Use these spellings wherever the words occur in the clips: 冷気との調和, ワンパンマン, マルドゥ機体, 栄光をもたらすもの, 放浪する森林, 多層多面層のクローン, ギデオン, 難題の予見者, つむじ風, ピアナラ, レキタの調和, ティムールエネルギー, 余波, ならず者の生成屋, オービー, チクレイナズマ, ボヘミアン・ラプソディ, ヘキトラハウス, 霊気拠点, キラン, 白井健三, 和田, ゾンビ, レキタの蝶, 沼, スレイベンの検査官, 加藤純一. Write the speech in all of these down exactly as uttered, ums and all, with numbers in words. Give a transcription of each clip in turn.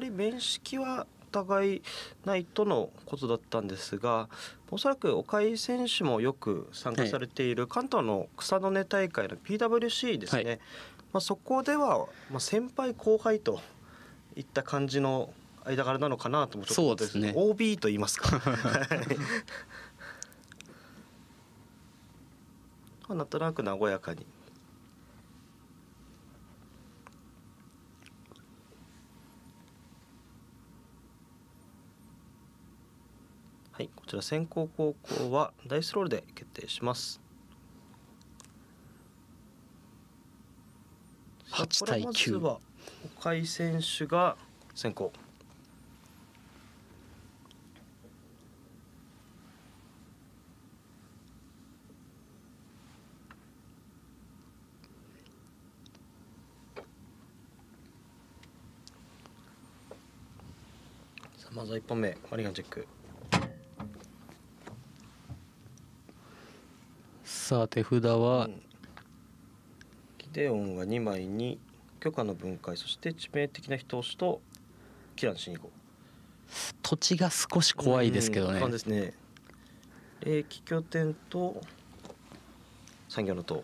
まり面識はお互いないとのことだったんですが、おそらく岡井選手もよく参加されている関東の草の根大会の ピーダブリューシー ですね、はい、まあ、そこでは先輩後輩といった感じの間柄なのかなともちょっと、そうですね、オービー と言いますかなんとなく和やかに。はい、こちら先攻後攻はダイスロールで決定します。はちたいきゅう。まずは岡井選手が先攻。さあまずはいっぽんめマリガンチェック。さあ手札は、うん、ギデオンがにまいに許可の分解、そして致命的な人押しとキランシニゴ。土地が少し怖いですけどね。そうですね。霊気拠点と産業の塔。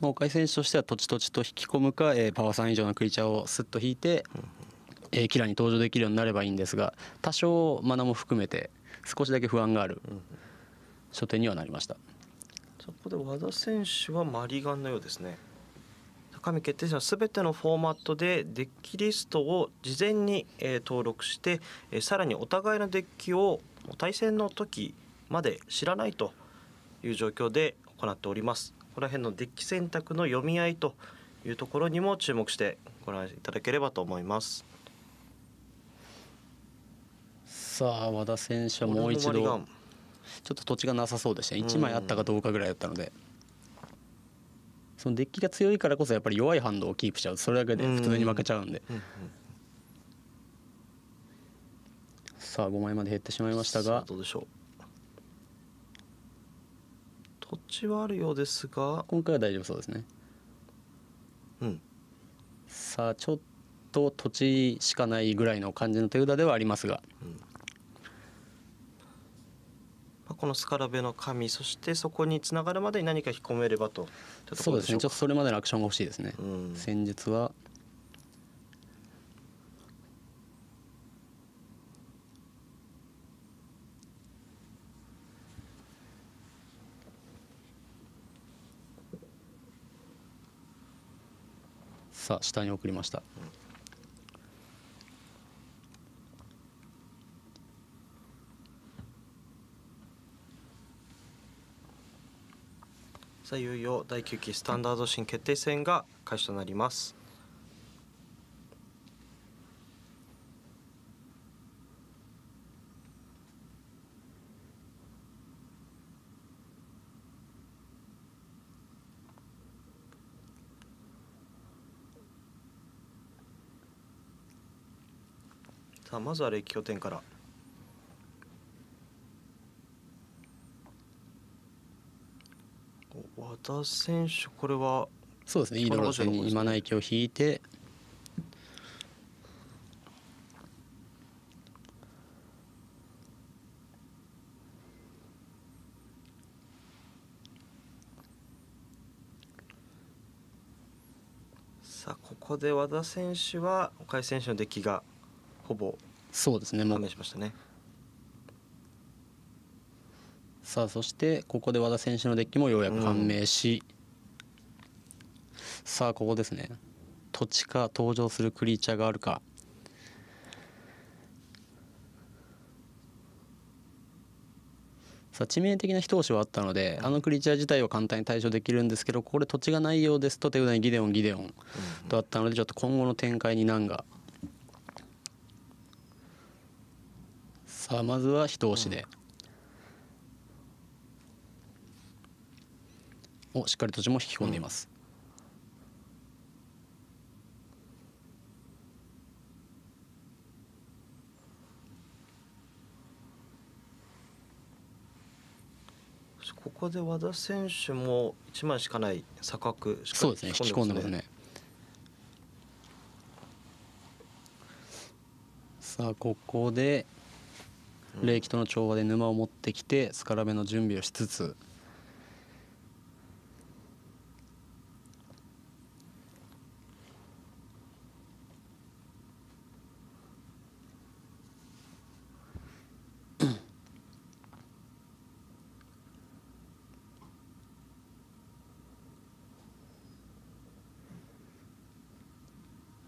もう岡井選手としては土地土地と引き込むか、えー、パワーさん以上のクリーチャーをスッと引いて、うん、えー、キラに登場できるようになればいいんですが、多少マナも含めて少しだけ不安がある。うん、初手にはなりました。そこで和田選手はマリガンのようですね。高見決定戦はすべてのフォーマットでデッキリストを事前に、えー、登録して、えー、さらにお互いのデッキを対戦の時まで知らないという状況で行っております。この辺のデッキ選択の読み合いというところにも注目してご覧いただければと思います。さあ和田選手はもう一度。ちょっと土地がなさそうでしたね。いちまいあったかどうかぐらいだったので、そのデッキが強いからこそやっぱり弱いハンドをキープしちゃう、それだけで普通に負けちゃうんで。さあごまいまで減ってしまいましたが、どうでしょう。土地はあるようですが今回は大丈夫そうですね。うん、さあちょっと土地しかないぐらいの感じの手札ではありますが、うん、このスカラベの神、そしてそこにつながるまでに何か引っ込めればと。そうですね、ちょっとそれまでのアクションが欲しいですね。うん、戦術はさあ下に送りました。うん、さあいよいよだいきゅうきスタンダード新決定戦が開始となります。さあまずは霊気拠点から。和田選手、これはそうですね、イードロー戦に今ない気を引いて、さあここで和田選手は岡井選手の出来がほぼそうですね、判明しましたね。さあそしてここで和田選手のデッキもようやく判明し、うん、さあここですね、土地か登場するクリーチャーがあるか。さあ致命的な一押しはあったので、あのクリーチャー自体は簡単に対処できるんですけど、ここで土地がないようですと手札にギデオンギデオンとあったので、ちょっと今後の展開に難が。さあまずは一押しで。うん、お、しっかり土地も引き込んでいます。うん、ここで和田選手もいちまいしかない錯覚しっかり引き込んでますね。そうですね、引き込んでますね。さあここで冷気との調和で沼を持ってきてスカラベの準備をしつつ、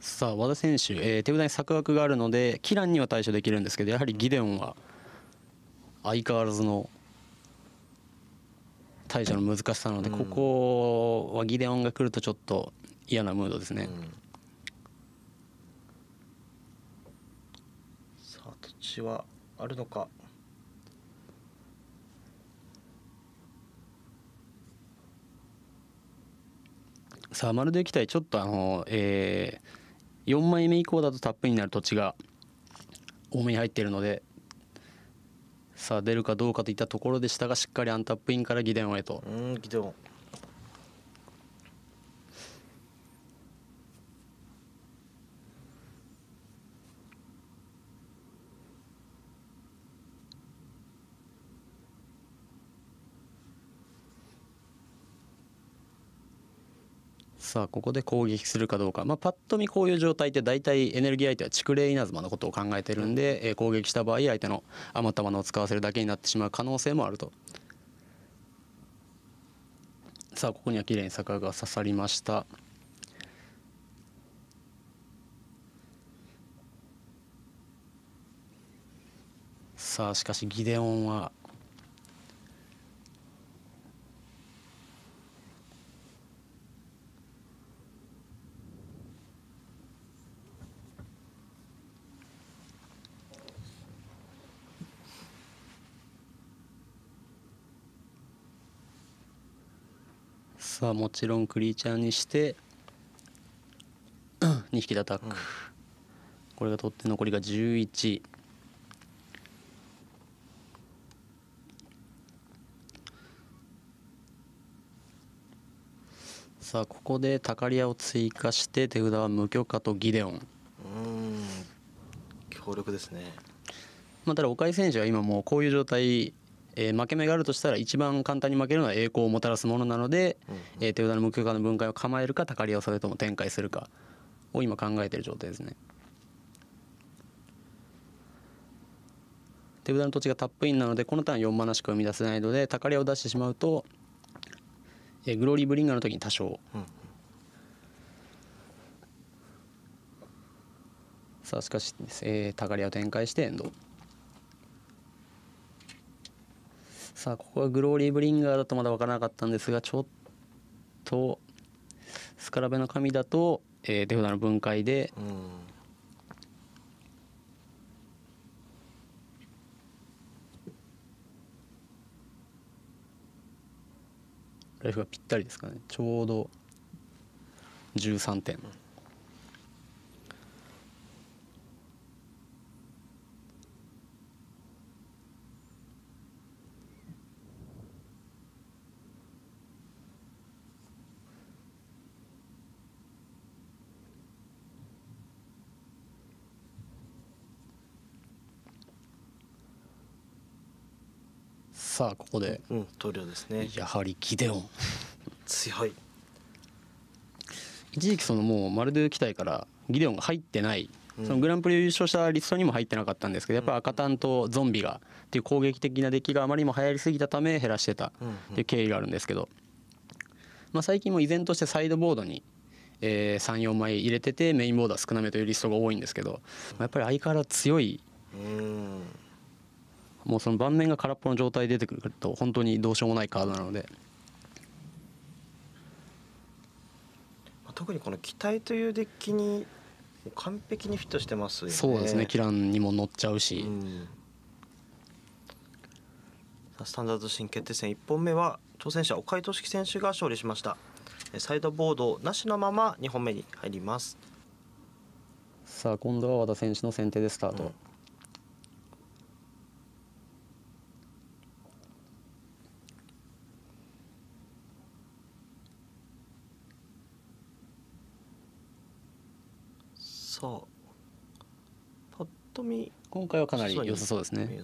さあ和田選手、えー、手札に策枠があるのでキランには対処できるんですけど、やはりギデオンは相変わらずの対処の難しさなので、ここはギデオンが来るとちょっと嫌なムードですね、うんうん、さあ土地はあるのか。さあ丸でいきたい、ちょっとあの、えーよんまいめ以降だとタップになる土地が多めに入っているので、さあ出るかどうかといったところでしたが、しっかりアンタップインからギデオンへと。うん、ギデオン。さあここで攻撃するかどうか、まあ、パッと見こういう状態って大体エネルギー相手は蓄冷稲妻のことを考えてるんで、えー、攻撃した場合相手の余った物を使わせるだけになってしまう可能性もあると。さあここには綺麗に坂が刺さりました。さあしかしギデオンはさあもちろんクリーチャーにしてにひきでアタック、うん、これが取って残りがじゅういち。さあここでタカリアを追加して手札は無許可とギデオン。うん強力ですね。まあただ岡井選手は今もうこういう状態、えー、負け目があるとしたら一番簡単に負けるのは栄光をもたらすものなので、うん、うん、えー、手札の無許可の分解を構えるかタカリアをそれとも展開するかを今考えている状態ですね。手札の土地がタップインなのでこのターンよんマナしか生み出せないのでタカリアを出してしまうと、えー、グローリーブリンガーの時に多少、うん、うん、さあしかし、えー、タカリアを展開してエンド。さあここはグローリーブリンガーだとまだ分からなかったんですが、ちょっとスカラベの神だと、えー、手札の分解で、うん、ライフがぴったりですかね、ちょうどじゅうさんてん。さあここで、うん、投了ですね。やはりギデオン強い。一時期そのもうマルドゥ機体からギデオンが入ってない、うん、そのグランプリ優勝したリストにも入ってなかったんですけど、やっぱり赤単とゾンビがっていう攻撃的な出来があまりにも流行りすぎたため減らしてたっていう経緯があるんですけど、まあ、最近も依然としてサイドボードに、えー、さんよんまい入れててメインボードは少なめというリストが多いんですけど、まあ、やっぱり相変わらず強い。うんもうその盤面が空っぽの状態で出てくると本当にどうしようもないカードなので、特にこの機体というデッキに完璧にフィットしてますよね。そうですね、キランにも乗っちゃうし、うん、スタンダード新決定戦いっぽんめは挑戦者岡井俊樹選手が勝利しました。サイドボードなしのままにほんめに入ります。さあ今度は和田選手の先手でスタート、うんパッと見今回はかなり良さそうですね。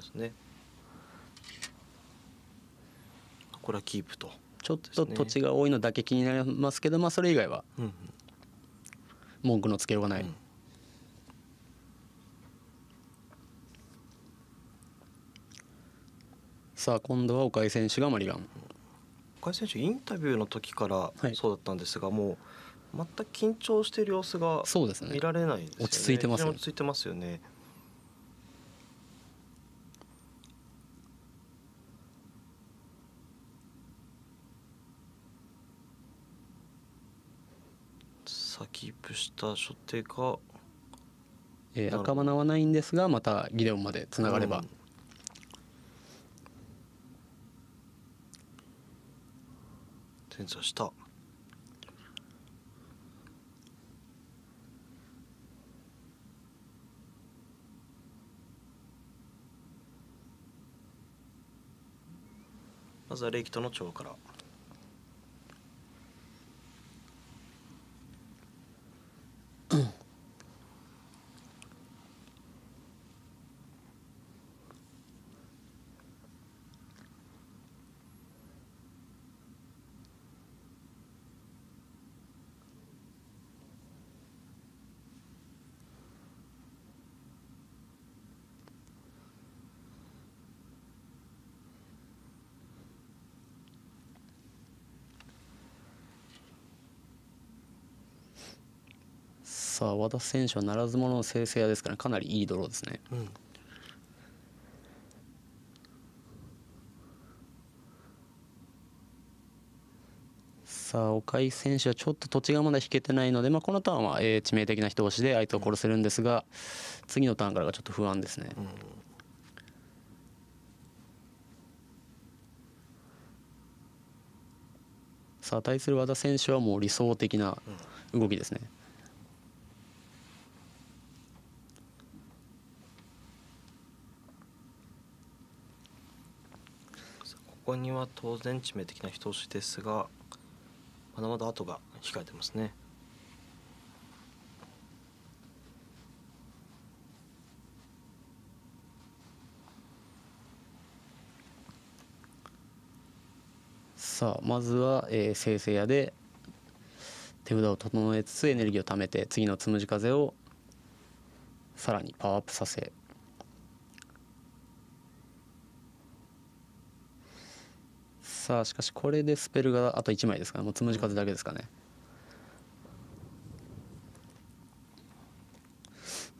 これはキープと、ちょっと土地が多いのだけ気になりますけど、まあそれ以外は文句のつけようがない、うん、さあ今度は岡井選手がマリガン。岡井選手インタビューの時からそうだったんですが、はい、もう全く緊張している様子が見られないですよね。落ち着いてますね。落ち着いてますよね。キープした初手が、えー、赤花はないんですが、またギデオンまでつながれば、うん、点差した。まずはレイキとの長から。さあ和田選手はならず者の生成屋ですから、かなりいいドローですね、うん、さあ岡井選手はちょっと土地がまだ引けてないので、まあ、このターンはえー致命的な人押しで相手を殺せるんですが、うん、次のターンからがちょっと不安ですね、うん、さあ対する和田選手はもう理想的な動きですね、うん、ここには当然致命的な人押しですが、まだまだ後が控えてますね。さあまずは、えー、生成屋で手札を整えつつエネルギーを貯めて、次のつむじ風をさらにパワーアップさせ、さあしかしこれでスペルがあといちまいですから、もうつむじ風だけですかね。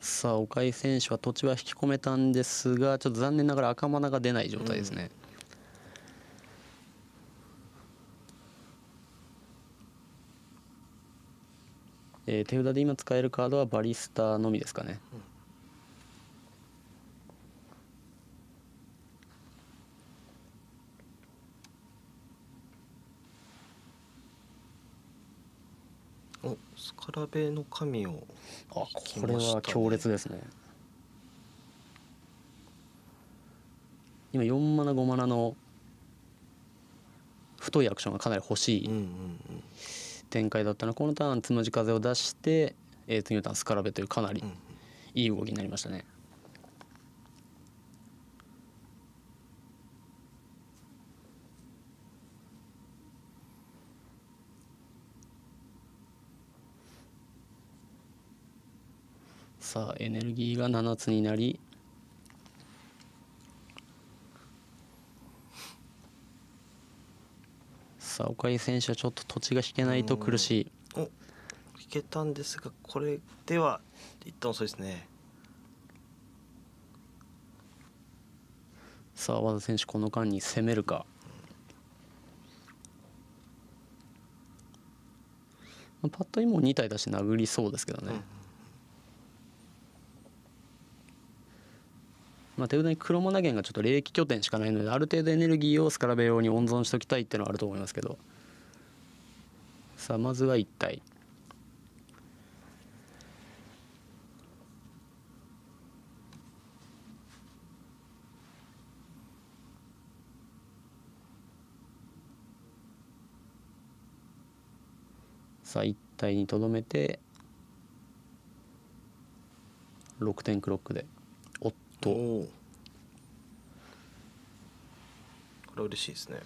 さあ岡井選手は土地は引き込めたんですが、ちょっと残念ながら赤マナが出ない状態ですね、うん、えー、手札で今使えるカードはバリスタのみですかね、うん、お、スカラベの神を引きましたね。あ、これは強烈ですね。今よんマナごマナの太いアクションがかなり欲しい展開だったの。このターンつむじ風を出して、えー、次のターンスカラベというかなりいい動きになりましたね。さあエネルギーがななつになり、さあ岡井選手はちょっと土地が引けないと苦しい。お、引けたんですがこれでは一旦遅いですね。さあ和田選手この間に攻めるか、うん、パッと今に体出して殴りそうですけどね、うん、まあ手札に黒マナ源がちょっと霊気拠点しかないので、ある程度エネルギーをスカラベ用に温存しておきたいっていうのはあると思いますけど、さあまずはいち体。さあいち体にとどめてろくてんクロックで。と、これは嬉しいですね。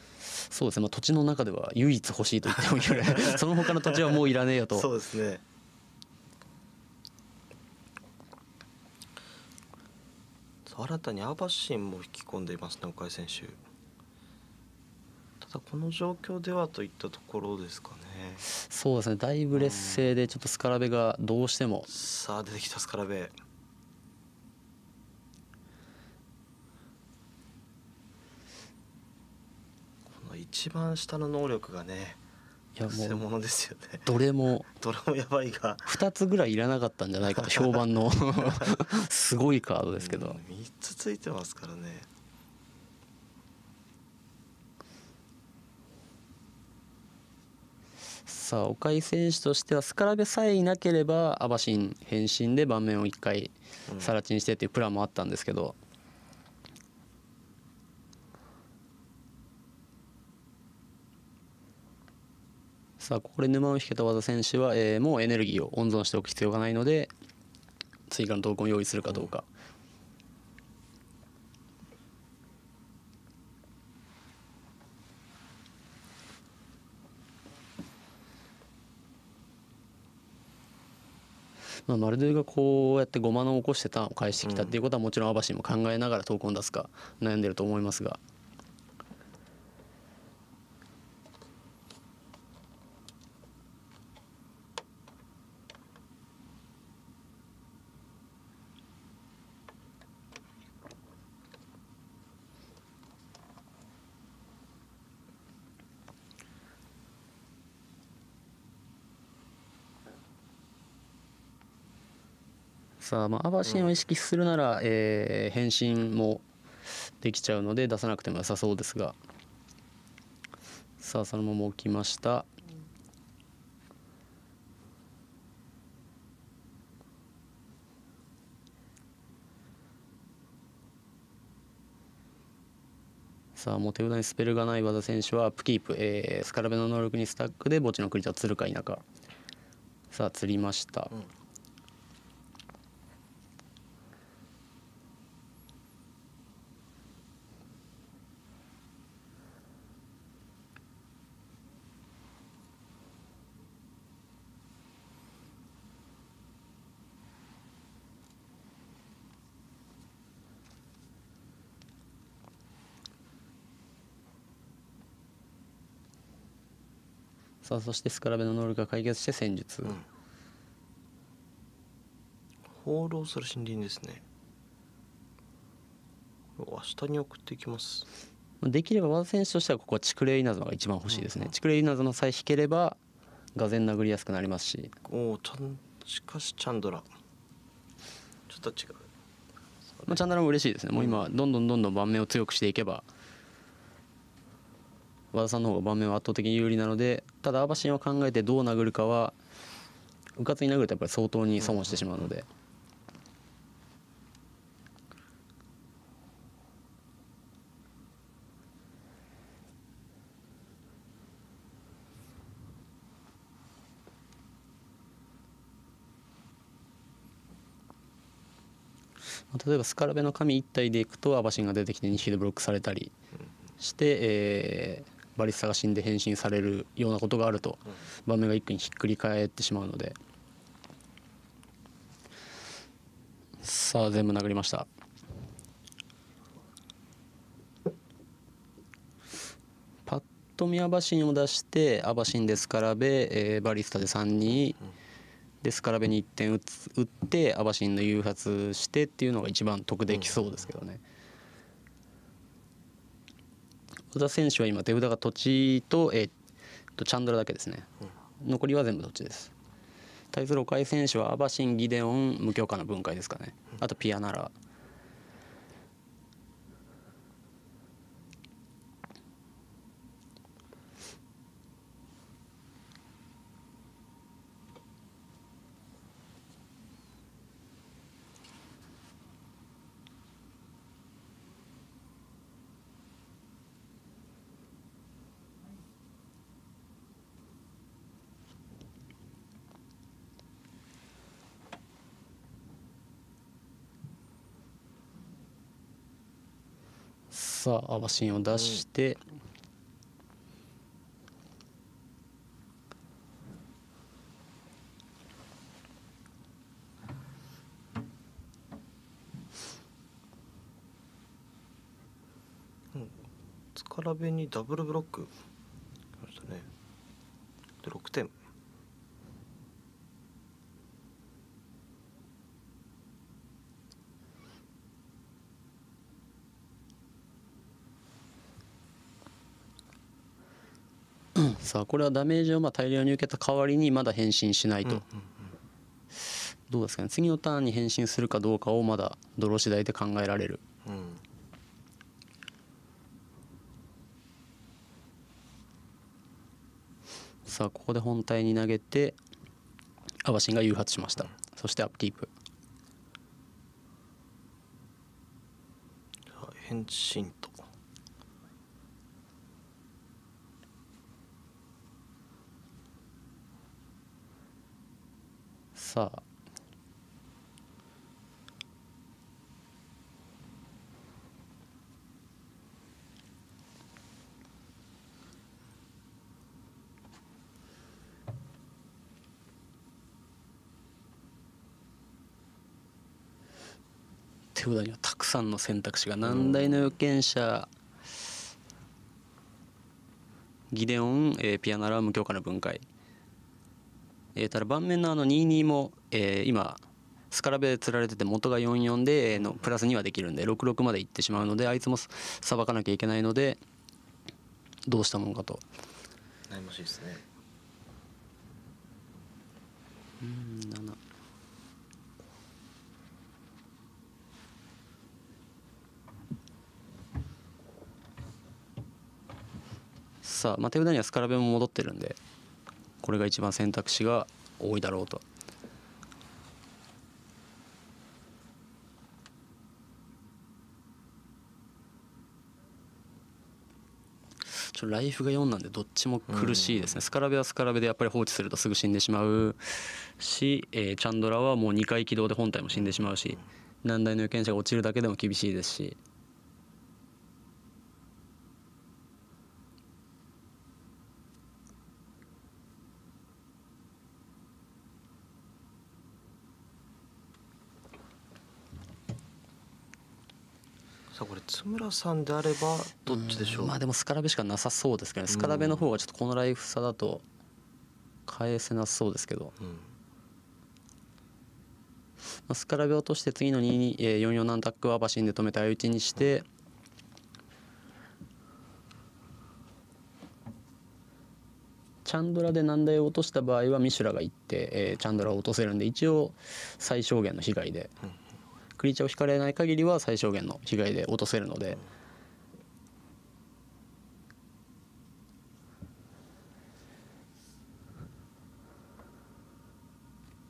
そうですね、まあ、土地の中では唯一欲しいと言ってもいいぐらいその他の土地はもういらねえよと。そうですね。新たにアバシンも引き込んでいますね、岡井選手。ただこの状況ではといったところですかね。そうですね、だいぶ劣勢でちょっとスカラベがどうしても、うん、さあ出てきたスカラベ。この一番下の能力がね、いやもうですよね。どれもどれもやばいがふたつぐらいいらなかったんじゃないかと評判のすごいカードですけど、うん、みっつついてますからね。さあ岡井選手としてはスカラベさえいなければアバシン返信で盤面をいっかいさらちにしてというプランもあったんですけど、うん、さあここで沼を引けた技選手は、えー、もうエネルギーを温存しておく必要がないので追加の闘魂を用意するかどうか。うん、まあ、マルドゥがこうやってゴマの起こしてターンを返してきたっていうことはもちろんアバシンも考えながら闘魂を出すか悩んでると思いますが、さあまあアバシンを意識するなら、えー、返信もできちゃうので出さなくても良さそうですが、さあそのまま置きました。さあもう手札にスペルがない和田選手はアップキープ、えー、スカラベの能力にスタックで墓地のクリーチャーを釣るか否か。さあ釣りました、うん、さあそしてスカラベの能力が解決して戦術、うん、放浪する森林ですね。明日に送っていきます。できれば和田選手としてはここはチクレイナズマが一番欲しいですね、うん、チクレイナズマさえ引ければがぜん殴りやすくなりますし。おお、しかしチャンドラちょっと違う、まあ、チャンドラも嬉しいですね。もう今どんどんどんどん盤面を強くしていけば和田さんの方が盤面は圧倒的に有利なので、ただアバシンを考えてどう殴るかは、うかつに殴るとやっぱり相当に損をしてしまうので、例えばスカラベの神いち体でいくとアバシンが出てきてにひきでブロックされたりして、えーバリスタが死んで変身されるようなことがあると盤面が一気にひっくり返ってしまうので、さあ全部殴りました。パッと見アバシンを出してアバシンでスカラベ、えー、バリスタでさんにでスカラベにいってん打つ打ってアバシンの誘発してっていうのが一番得できそうですけどね。和田選手は今手札が土地と、えー、とチャンドラだけですね、うん、残りは全部土地です。対する岡井選手はアバシン、ギデオン、無許可の分解ですかね、うん、あとピアナラ。さあアバシンを出して、うん、スカラベにダブルブロックましたね。でろくてん。さあこれはダメージをまあ大量に受けた代わりにまだ変身しないと、どうですかね、次のターンに変身するかどうかをまだドロー次第で考えられる、うん、さあここで本体に投げてアバシンが誘発しました、うん、そしてアップキープ、変身と。さあ手札にはたくさんの選択肢が、難題の予見者、ギデオン、えー、ピアナラ、無強化の分解、ただ盤面のあのににも、えー、今スカラベで釣られてて元がよんよんでのプラスにはできるんでろくろくまでいってしまうので、あいつもさばかなきゃいけないのでどうしたものかと。悩ましいですね。うんなな。さあ、まあ、手札にはスカラベも戻ってるんで。これが一番選択肢が多いだろうと。ちょっとライフがよんなんでどっちも苦しいですね。スカラベはスカラベでやっぱり放置するとすぐ死んでしまうし、えー、チャンドラはもうにかい起動で本体も死んでしまうし、難題の有権者が落ちるだけでも厳しいですし。さあこれ津村さんであればどっちでしょう。まあでもスカラベしかなさそうですけどね。スカラベの方がちょっとこのライフ差だと返せなそうですけど、うん、まあスカラベを落として次のにによんよんのアタックはアバシンで止めて相打ちにして、チャンドラで難題を落とした場合はミシュラが行って、えー、チャンドラを落とせるんで一応最小限の被害で。うん、クリーチャーを引かれない限りは最小限の被害で落とせるので、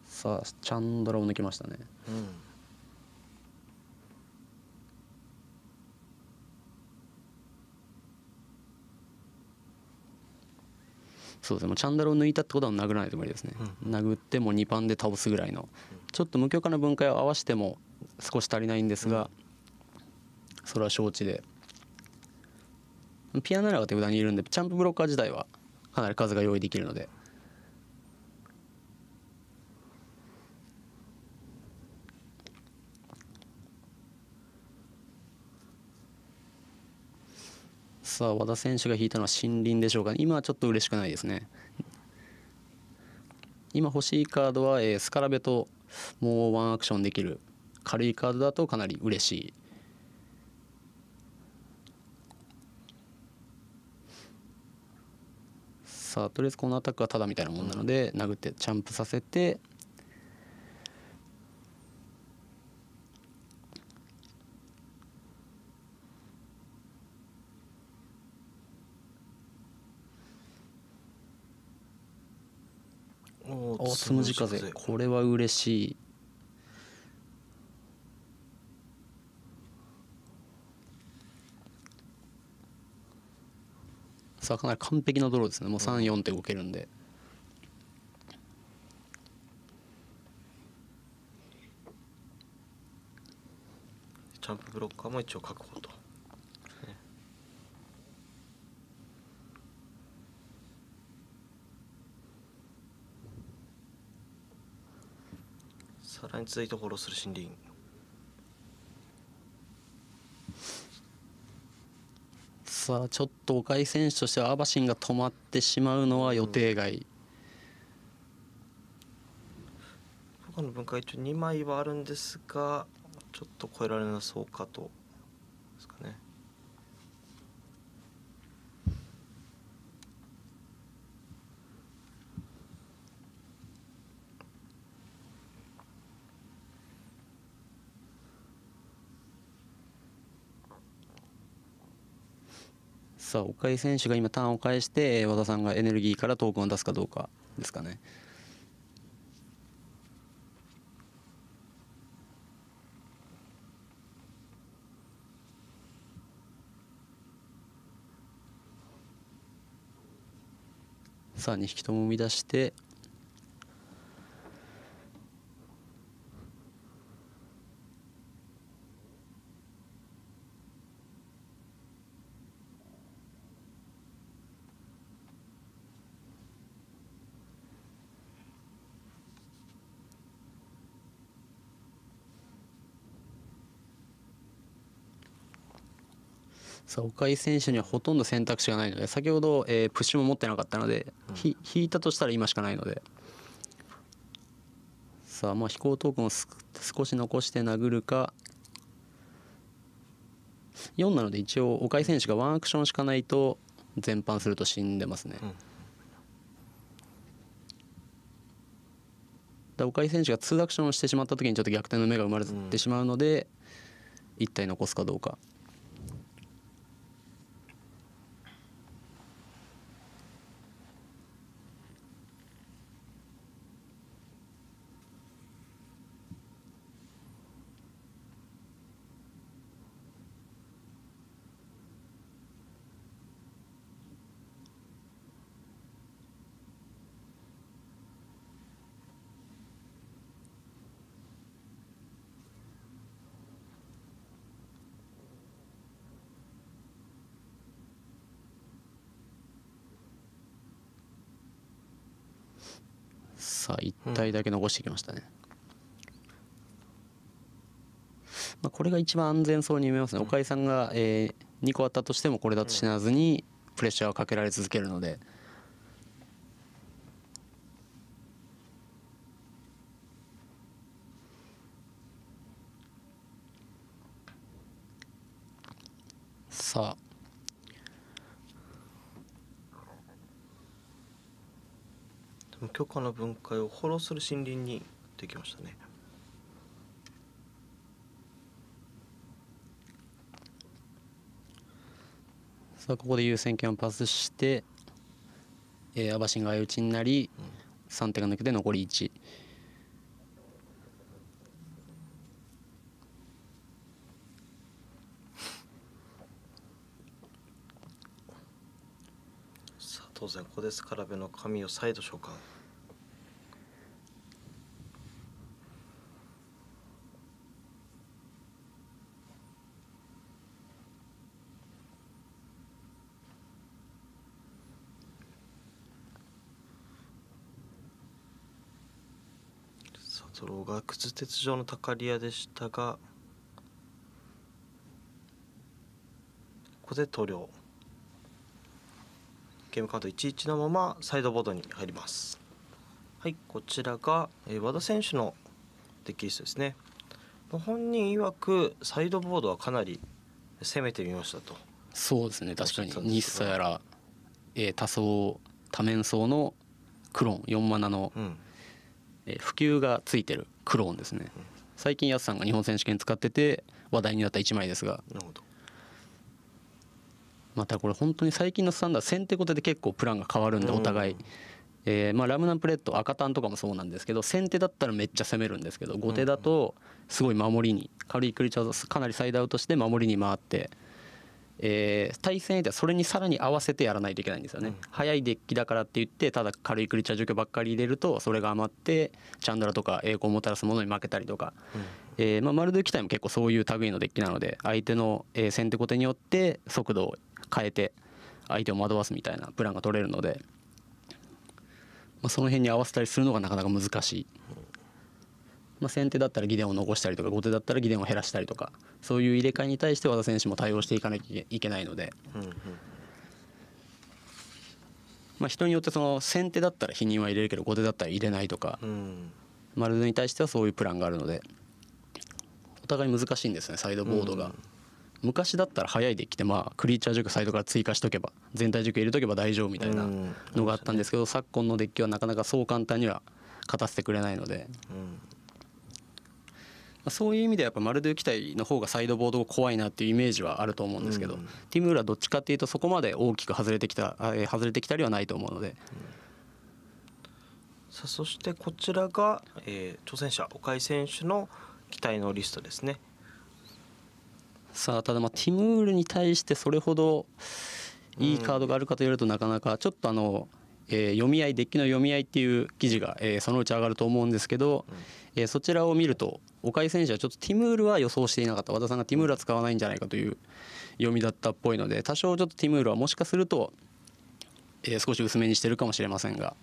さあチャンドラを抜きましたね、うん、そうですね、チャンドラを抜いたってことは殴らないと無理ですね、うん、殴ってもにパンで倒すぐらいの、ちょっと無許可の分解を合わせても少し足りないんですが、うん、それは承知で、ピアナラが手札にいるんでチャンプブロッカー自体はかなり数が用意できるので、さあ和田選手が引いたのは森林でしょうか、ね、今はちょっと嬉しくないですね。今欲しいカードは、えー、スカラベともうワンアクションできる軽いカードだとかなり嬉しい。さあとりあえずこのアタックはただみたいなもんなので、うん、殴ってチャンプさせて、おおつむじ風、これは嬉しい。さあかなり完璧なドローですね。もうさんよんって動けるんで、チャンプブロッカーも一応確保と。に続いてフォローする森林。さあちょっと岡井選手としてはアバシンが止まってしまうのは予定外。他、うん、の分解中にまいはあるんですがちょっと超えられなそうかとですかね。さあ岡井選手が今ターンを返して和田さんがエネルギーからトークンを出すかどうかですかね。さあにひきとも生み出して岡井選手にはほとんど選択肢がないので、先ほど、えー、プッシュも持ってなかったので、うん、ひ引いたとしたら今しかないので、さあまあ飛行トークンを少し残して殴るかよんなので、一応岡井選手がワンアクションしかないと全般すると死んでますね。うん、だ岡井選手がにアクションしてしまった時にちょっと逆転の目が生まれてしまうので、うん、いったい残すかどうか。さあいったいだけ残してきましたね。うん、まあこれが一番安全そうに見えますね。岡井さんがえにこあったとしてもこれだと死なずにプレッシャーをかけられ続けるので。さあ許可の分解をフォローする森林にできましたね。さあここで優先権をパスして、えー、アバシンが相打ちになり、うん、さんてが抜けて残りいち。さあ当然ここでスカラベの紙を再度召喚。佐藤が靴鉄上のタカリアでしたがここで投了。ゲームカウント いちたいいち のままサイドボードに入ります。はい、こちらが和田選手のデッキリストですね。本人曰くサイドボードはかなり攻めてみましたと。そうですね、確かにニッサやら、えー、多層多面層のクローンよんマナの、うん、普及がついてるクローンですね。最近安さんが日本選手権使ってて話題になったいちまいですが、なるほど。またこれ本当に最近のスタンダー先手後手で結構プランが変わるんで、お互い、えーまあラムナンプレット赤タンとかもそうなんですけど、先手だったらめっちゃ攻めるんですけど、後手だとすごい守りに軽いクリーチャーをかなりサイドアウトして守りに回って、えー、対戦相手はそれにさらに合わせてやらないといけないんですよね。早いデッキだからって言ってただ軽いクリーチャー除去ばっかり入れるとそれが余ってチャンドラとか栄光をもたらすものに負けたりとか、えまあマルドゥ機体も結構そういう類のデッキなので、相手のえ先手後手によって速度を変えて相手を惑わすみたいなプランが取れるので、まあその辺に合わせたりするのがなかなか難しい。まあ、先手だったら議連を残したりとか後手だったら議連を減らしたりとかそういう入れ替えに対して和田選手も対応していかなきゃいけないので、まあ、人によってその先手だったら否認は入れるけど後手だったら入れないとか、うん、丸に対してはそういうプランがあるのでお互い難しいんですねサイドボードが。うん、昔だったら早いで来て、まあ、クリーチャー軸サイドから追加しとけば全体軸入れとけば大丈夫みたいなのがあったんですけど、うん、昨今のデッキはなかなかそう簡単には勝たせてくれないので。うん、そういう意味ではやっぱ丸で浮き隊の方がサイドボード怖いなっていうイメージはあると思うんですけど、うん、ティム・ウールはどっちかっていうとそこまで大きく外れてきた外れてきたりはないと思うので、うん、さあそしてこちらが、えー、挑戦者岡井選手の機体のリストですね。さあただまあティム・ウールに対してそれほどいいカードがあるかと言われるとなかなかちょっとあの、えー、読み合いデッキの読み合いっていう記事が、えー、そのうち上がると思うんですけど、うん、えー、そちらを見ると岡井選手はちょっとティムールは予想していなかった、和田さんがティムールは使わないんじゃないかという読みだったっぽいので多少ちょっとティムールはもしかすると、えー、少し薄めにしてるかもしれませんが、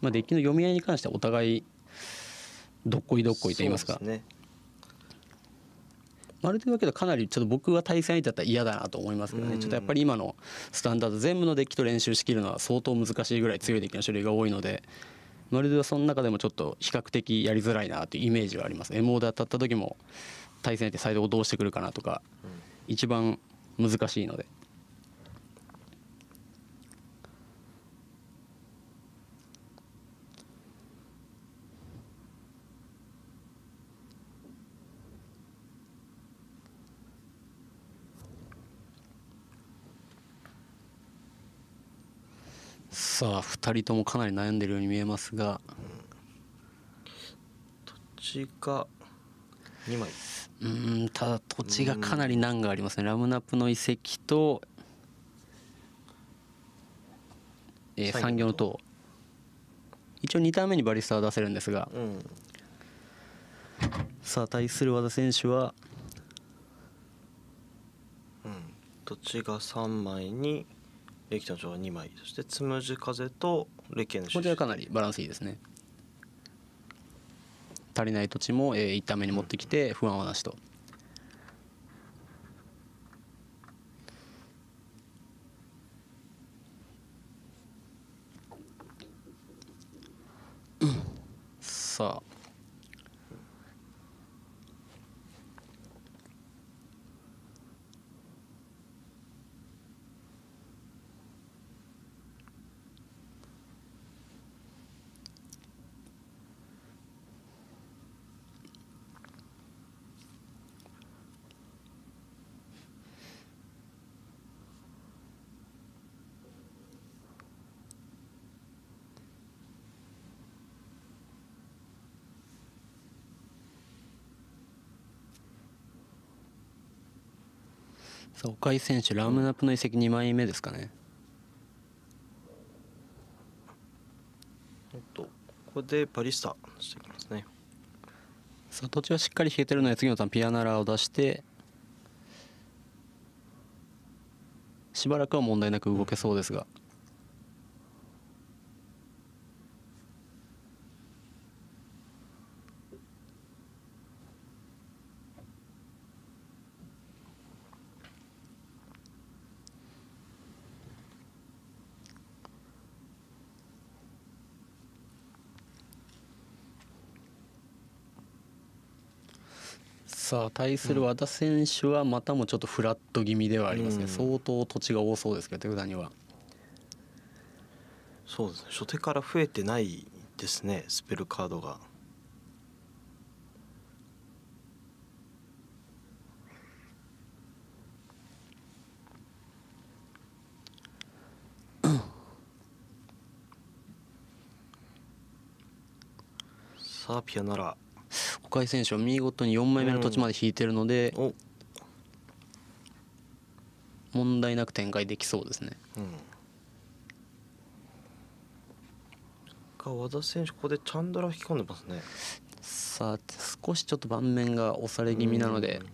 まあ、デッキの読み合いに関してはお互いどっこいどっこいといいますか、まるでいうわけでかなりちょっと僕は対戦相手だったら嫌だなと思いますけどね。ちょっとやっぱり今のスタンダード全部のデッキと練習しきるのは相当難しいぐらい強いデッキの種類が多いのでまるではその中でもちょっと比較的やりづらいなというイメージはあります。 エムオー で当たった時も対戦相手サイドをどうしてくるかなとか一番難しいので、さあふたりともかなり悩んでるように見えますが、土地がにまい、うん、ただ土地がかなり難がありますね。ラムナップの遺跡と、えー、産業の塔、一応にターン目にバリスタは出せるんですが、うん、さあ対する和田選手は、うん、土地がさんまいにレキタの蝶がにまい、そしてつむじ風とレキエのこちらかなりバランスいいですね。足りない土地も、えー、いちターン目に持ってきて不安はなしと、うん、さあ岡井選手ラムナップの移籍にまいめですかね。おっと、ここでバリスタしてきますね。さあ土地はしっかり引けてるので次のターンピアナラを出してしばらくは問題なく動けそうですが、さあ対する和田選手はまたもちょっとフラット気味ではありますね、うん、相当土地が多そうですけど手札には。そうですね、初手から増えてないですねスペルカードが。さあピアナラ岡井選手は見事によんまいめの土地まで引いてるので、うん、問題なく展開できそうですね、うん、和田選手ここでチャンドラ引き込んでますね。さあ少しちょっと盤面が押され気味なので、うん、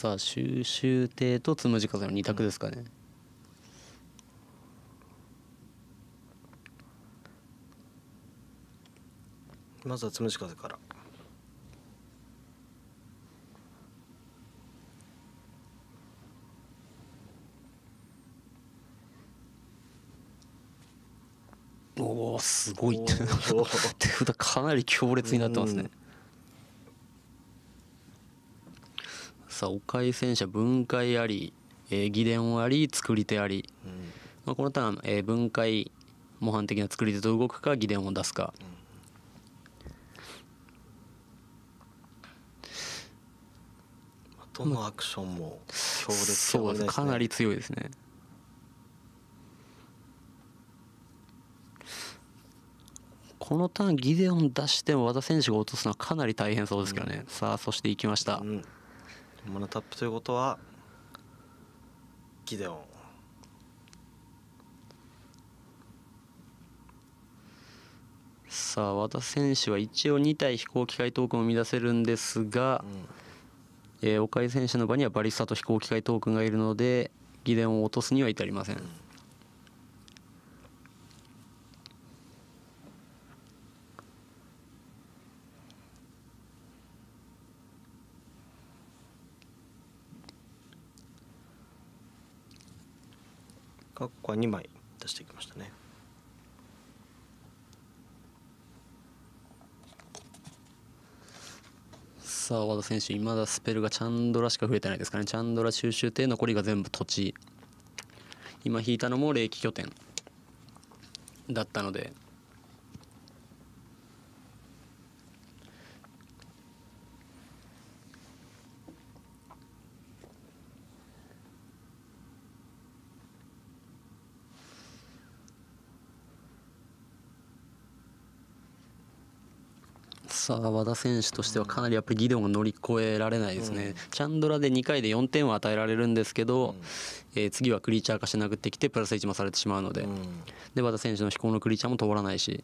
さあ収集艇とつむじ風のに択ですかね。まずはつむじ風から。おおすごい手札かなり強烈になってますね。さあお回戦者分解あり、えー、偽伝あり作り手あり、うんまあ、このターン、えー、分解模範的な作り手と動くか偽伝を出すか、うん、どのアクションも強烈ですね。そうです、かなり強いですね。このターンギデオン出しても和田選手が落とすのはかなり大変そうですけどね、うん、さあそしていきました、うん、モノタップということはギデオン。さあ和田選手は一応に体飛行機械トークンを生み出せるんですが、うんえー、岡井選手の場にはバリスタと飛行機械トークンがいるのでギデオンを落とすには至りません、うんここはにまい出してきましたね。さあ和田選手いまだスペルがチャンドラしか増えてないですかね。チャンドラ収集艇残りが全部土地、今引いたのも霊気拠点だったのでさあ和田選手としてはかなりやっぱりギデオンが乗り越えられないですね、うん、チャンドラでにかいでよんてんは与えられるんですけど、うんえー、次はクリーチャー化して殴ってきてプラスいちもされてしまうので、うん、で和田選手の飛行のクリーチャーも通らないし、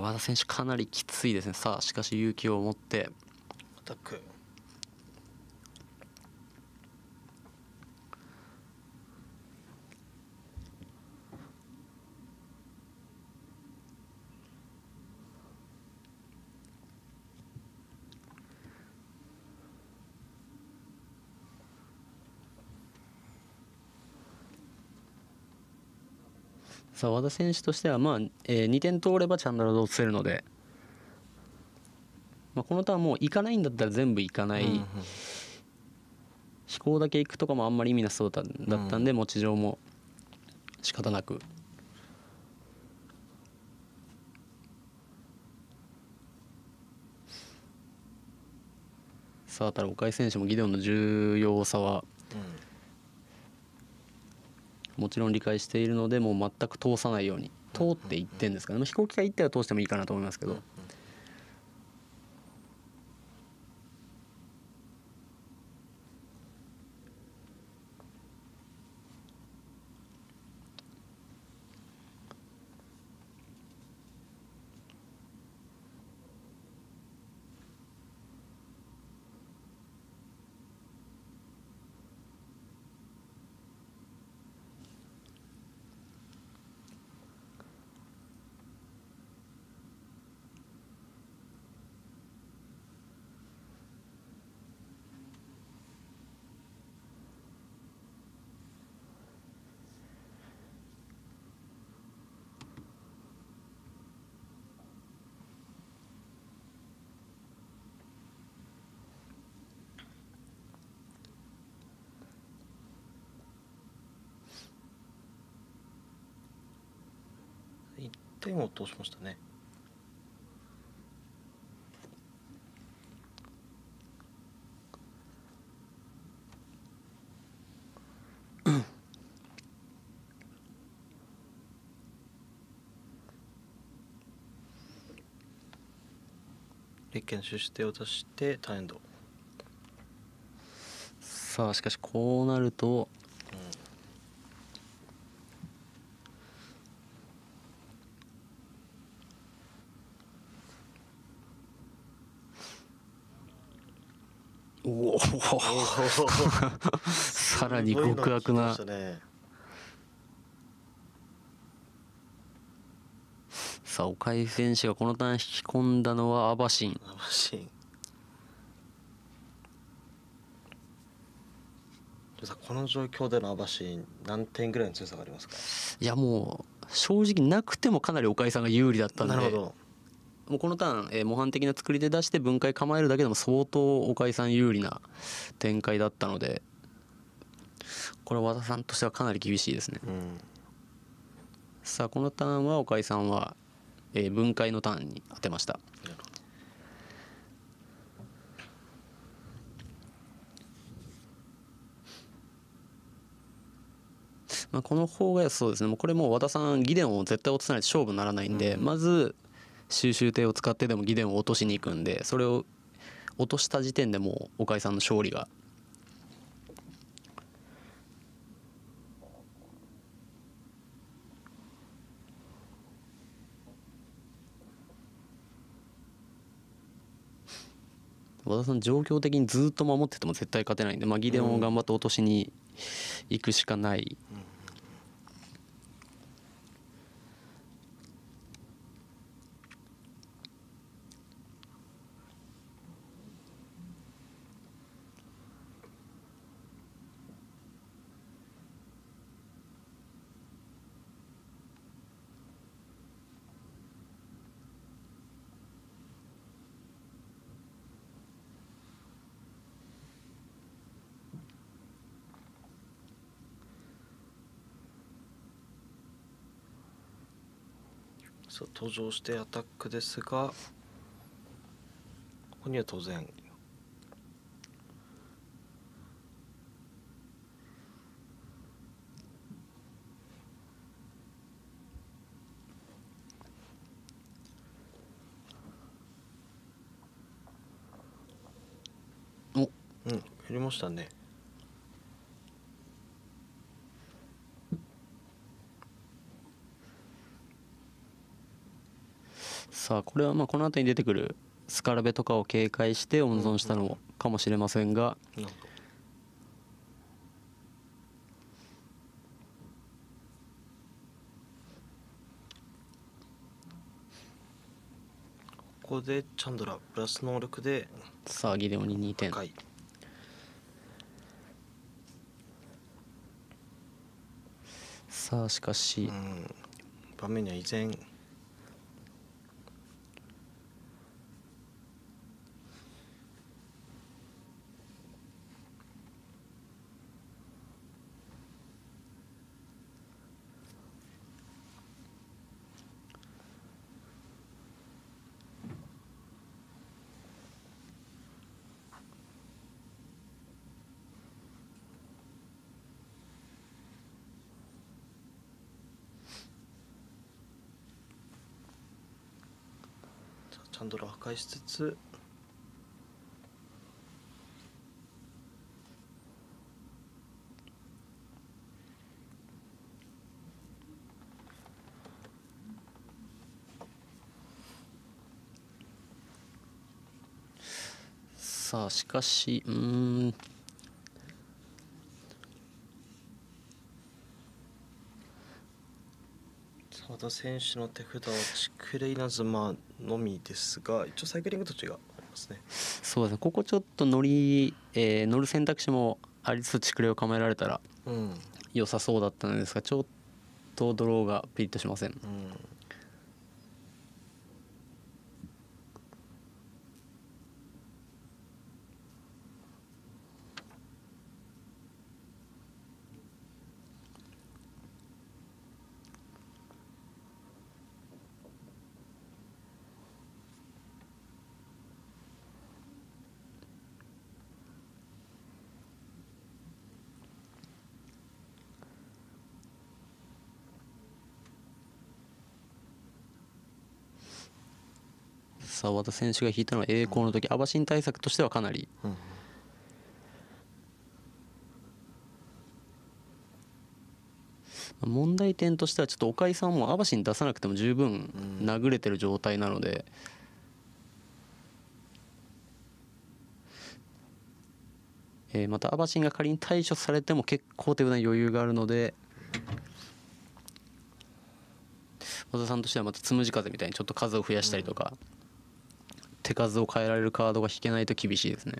和田選手かなりきついですね。さあしかし勇気を持ってアタック。さあ和田選手としてはまあえにてん通ればチャンドラで落とせるので、まあこのターンもう行かないんだったら全部行かない、うん、うん、飛行だけ行くとかもあんまり意味なそうだったんで、うん、持ち上も仕方なく。さあただ岡井選手もギデオンの重要さは、うんもちろん理解しているのでもう全く通さないように通っていってんですかね。飛行機が行ったら通してもいいかなと思いますけど、うん、うん、いってんを通しましたね。立憲の出手を出して単エンド。さあしかしこうなると、うん、おおさらに極悪な、ね、さあ岡井選手がこのターン引き込んだのはアバシン。アバシンさあこの状況でのアバシン何点ぐらいの強さがありますか。いやもう正直なくてもかなり岡井さんが有利だったんで、なるほど、もうこのターン、えー、模範的な作りで出して分解構えるだけでも相当岡井さん有利な展開だったので、これは和田さんとしてはかなり厳しいですね、うん、さあこのターンは岡井さんは、えー、分解のターンに当てました。まあこの方がそうですね、もうこれもう和田さん、議連を絶対落とさないと勝負にならないんで、うん、まず収集艇を使ってでも議連を落としに行くんで、それを落とした時点でもう岡井さんの勝利が。和田さん状況的にずっと守ってても絶対勝てないんで、まあ、議連を頑張って落としに行くしかない。うん登場してアタックですが、ここには当然お、うん、減りましたね。さあこれはまあこの後に出てくるスカラベとかを警戒して温存したのかもしれませんが、ここでチャンドラプラス能力でさあギレオににてん。さあしかし場面には依然チャンドラを破壊しつつ、さあしかしうーん和田選手の手札はチクレイナズマのみですが、一応サイクリングと違いますね。そうですね、ここちょっと乗り、えー、乗る選択肢もありつつチクレイを構えられたら良さそうだったんですが、ちょっとドローがピリッとしません、うん。澤田選手が引いたのは栄光の時、アバシン対策としてはかなり、うん、問題点としてはちょっと岡井さんもアバシン出さなくても十分殴れてる状態なので、うん、えー、またアバシンが仮に対処されても結構手札に余裕があるので、和田さんとしてはまたつむじ風みたいにちょっと数を増やしたりとか、うん、手数を変えられるカードが引けないと厳しいですね。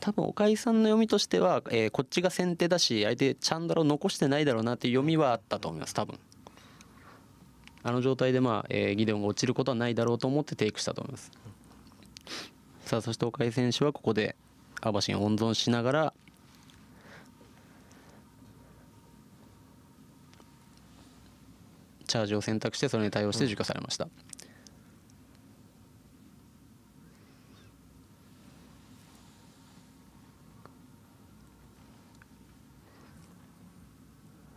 多分岡井さんの読みとしては、えー、こっちが先手だし相手チャンダラを残してないだろうなっていう読みはあったと思います。多分あの状態で、まあえー、ギデオンが落ちることはないだろうと思ってテイクしたと思います、うん、さあそして岡井選手はここでアバシンを温存しながらチャージを選択してそれに対応して除去されました、うん、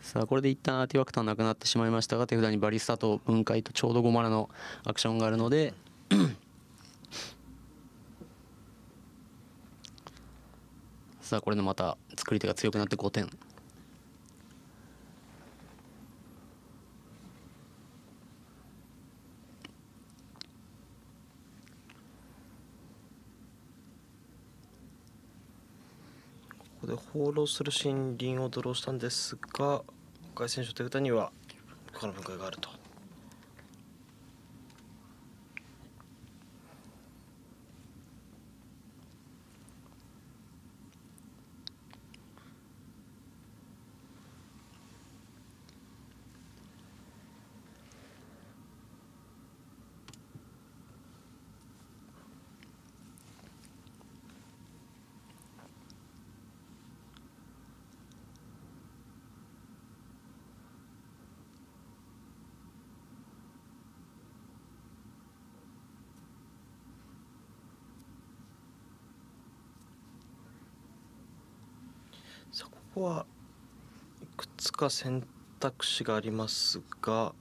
さあこれで一旦アーティファクトはなくなってしまいましたが、手札にバリスタと分解とちょうどゴマラのアクションがあるのでさあこれでまた作り手が強くなってごてん。ここで放浪する森林をドローしたんですが、岡井選手の手札には他の分解があると。ここはいくつか選択肢がありますが、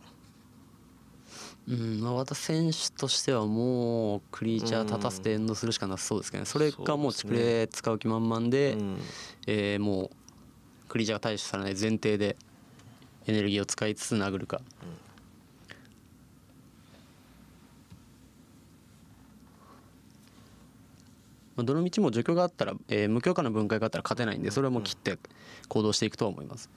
うん、和田選手としてはもうクリーチャー立たせてエンドするしかなさそうですけどね。それかもうチプレ使う気満々で、うん、えー、もうクリーチャーが対処されない前提でエネルギーを使いつつ殴るか、うん、どの道も除去があったら、えー、無許可の分解があったら勝てないんで、それはもう切って行動していくとは思います。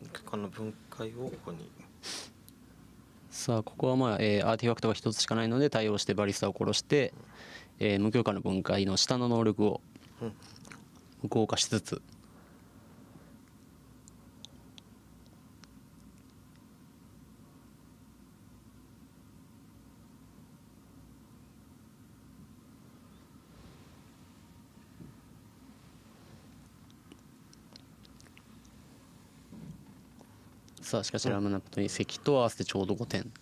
無許可の分解をここに。さあここはまあ、えー、アーティファクトが一つしかないので対応してバリスタを殺して、えー、無許可の分解の下の能力を無効化しつつ、さあしかしラムナプトに石と合わせてちょうどごてん。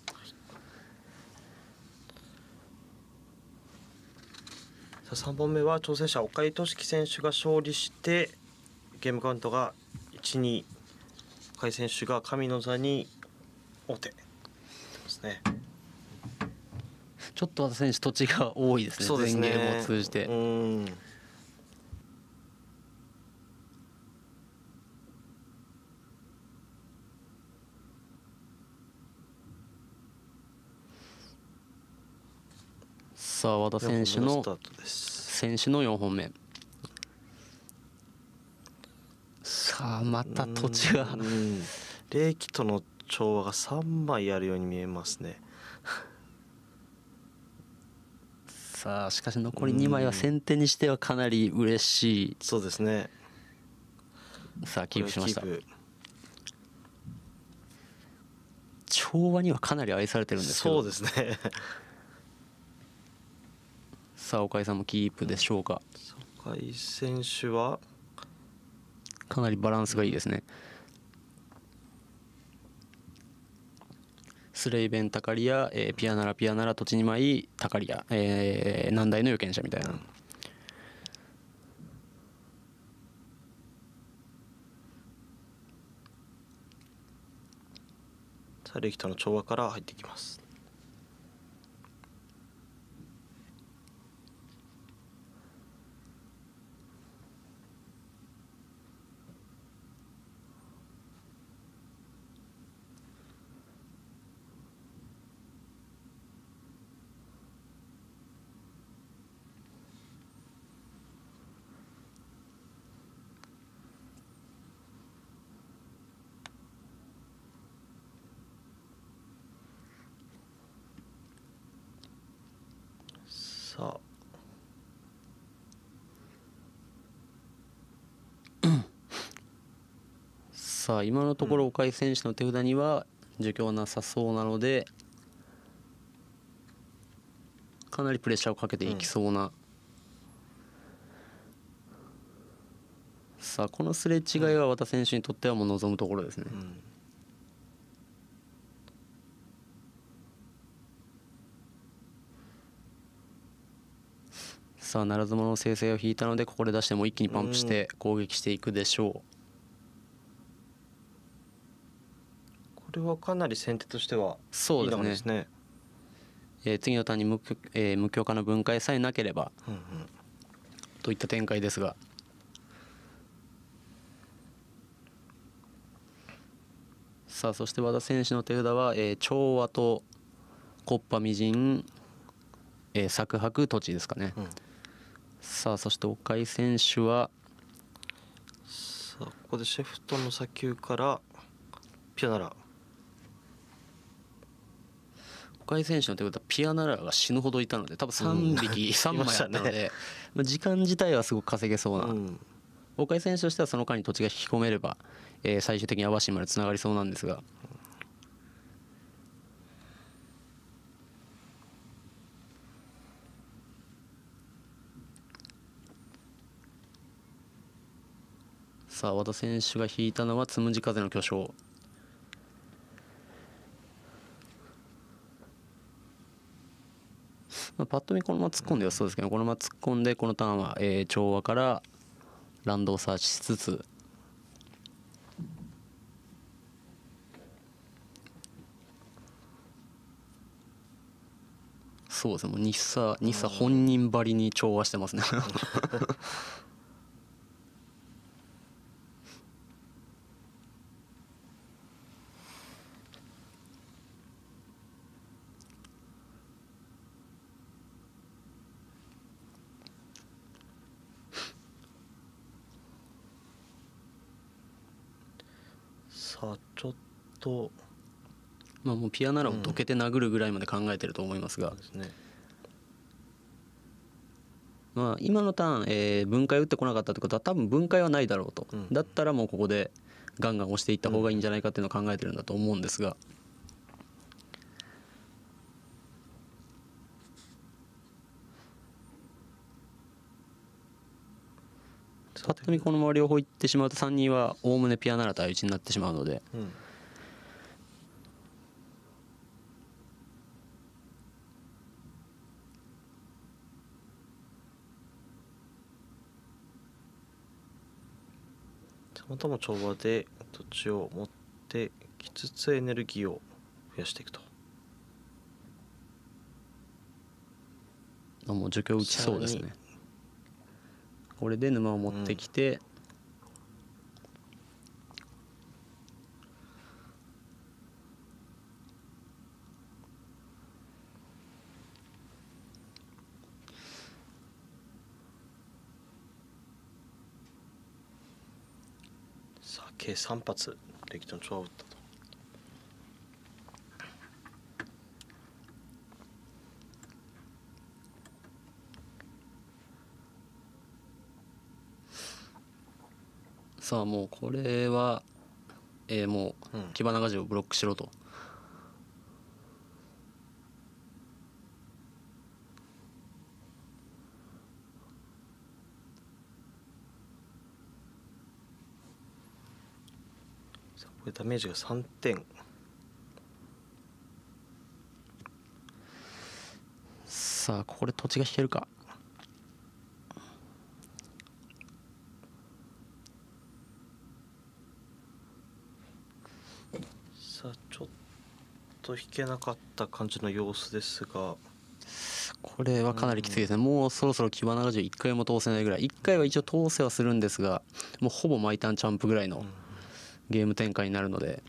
さんぼんめは挑戦者岡井俊樹選手が勝利してゲームカウントが いちたいに、 岡井選手が神の座に王手ですね。ちょっと和田選手土地が多いですね。そうですね、全ゲームを通じて。うんさあ和田選手の選手のよんほんめ。さあまた土地が霊気との調和がさんまいあるように見えますね。さあしかし残りにまいは先手にしてはかなり嬉しい。そうですね。さあキープしました。調和にはかなり愛されてるんですけど。そうですねさあ岡井さんもキープでしょうか。岡井選手はかなりバランスがいいですね。スレイベンタカリア、えー、ピアナラピアナラ土地に舞タカリア、えー、難題の予見者みたいな、うん、さあレキタの調和から入ってきます。さあ今のところ岡井選手の手札には助教はなさそうなので、かなりプレッシャーをかけていきそうな、うん、さあこのすれ違いは和田選手にとってはもう望むところですね、うん。さあならず者の生成を引いたので、ここで出しても一気にパンプして攻撃していくでしょう。これはかなり先手としてはいい球ですね。えー、次のターンに無許、えー、無許可の分解さえなければ、うん、うん、といった展開ですが、さあそして和田選手の手札は、えー、調和とコッパみじん、えー、作白土地ですかね、うん。さあそして岡井選手はさあここでシェフトの砂丘からピアナラ。岡井選手の手札ピアナラが死ぬほどいたので、多分さんびき、うん、さんまいあったので時間自体はすごく稼げそうな、うん、岡井選手としてはその間に土地が引き込めれば、えー、最終的に網走までつながりそうなんですが、さあ和田選手が引いたのはつむじ風の巨匠。まあ、パッと見このまま突っ込んではそうですけど、このまま突っ込んでこのターンはえ調和からランドをサーチしつつ、そうですね、もう日差日差本人ばりに調和してますね。ちょっとまあもうピアナラをどけて殴るぐらいまで考えてると思いますが、うん、まあ今のターン、えー、分解打ってこなかったってことは多分分解はないだろうと、うん、だったらもうここでガンガン押していった方がいいんじゃないかっていうのを考えてるんだと思うんですが、ぱっと見このまま両方行ってしまうとさんにんはおおむねピアナラ対いちになってしまうので、うん、またも調和で土地を持ってきつつエネルギーを増やしていくと。もう除去打ちそうですね。これで沼を持ってきて、うん、さあ計さん発レキタの調和を打ったと。さあもうこれは、えー、もうキバナガジをブロックしろと、れダメージがさんてん。さあここで土地が引けるか。さあちょっと引けなかった感じの様子ですが、これはかなりきついですね。もうそろそろ騎馬ななじゅう一回も通せないぐらい、いっかいは一応通せはするんですが、もうほぼ毎ターンチャンプぐらいのゲーム展開になるので、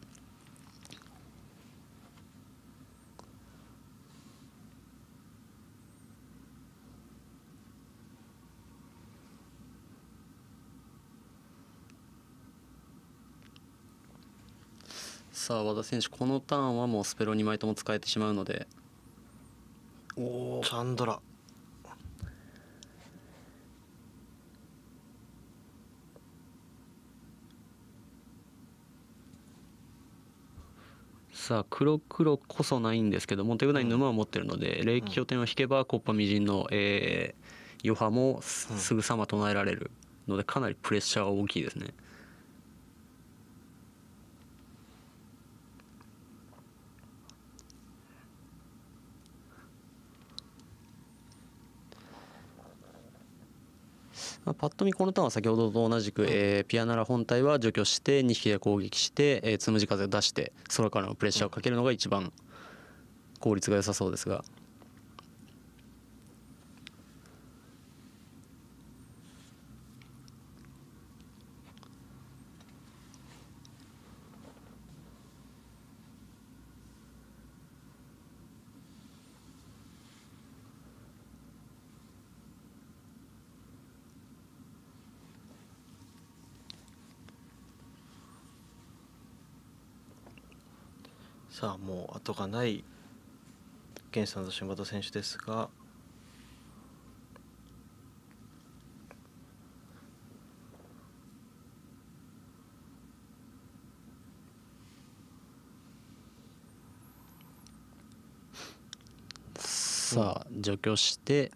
さあ和田選手このターンはもうスペロにまいとも使えてしまうので。おお、チャンドラ。さあ黒黒こそないんですけども、手札に沼を持ってるので、うん、霊気拠点を引けば木っ端みじんの、えー、余波もすぐさま唱えられるので、かなりプレッシャーは大きいですね。まあ、パッと見このターンは先ほどと同じく、えー、ピアナラ本体は除去してにひきで攻撃して、えー、つむじ風を出して空からのプレッシャーをかけるのが一番効率が良さそうですが、さあもう後がない源さんと島田選手ですが、さあ除去して。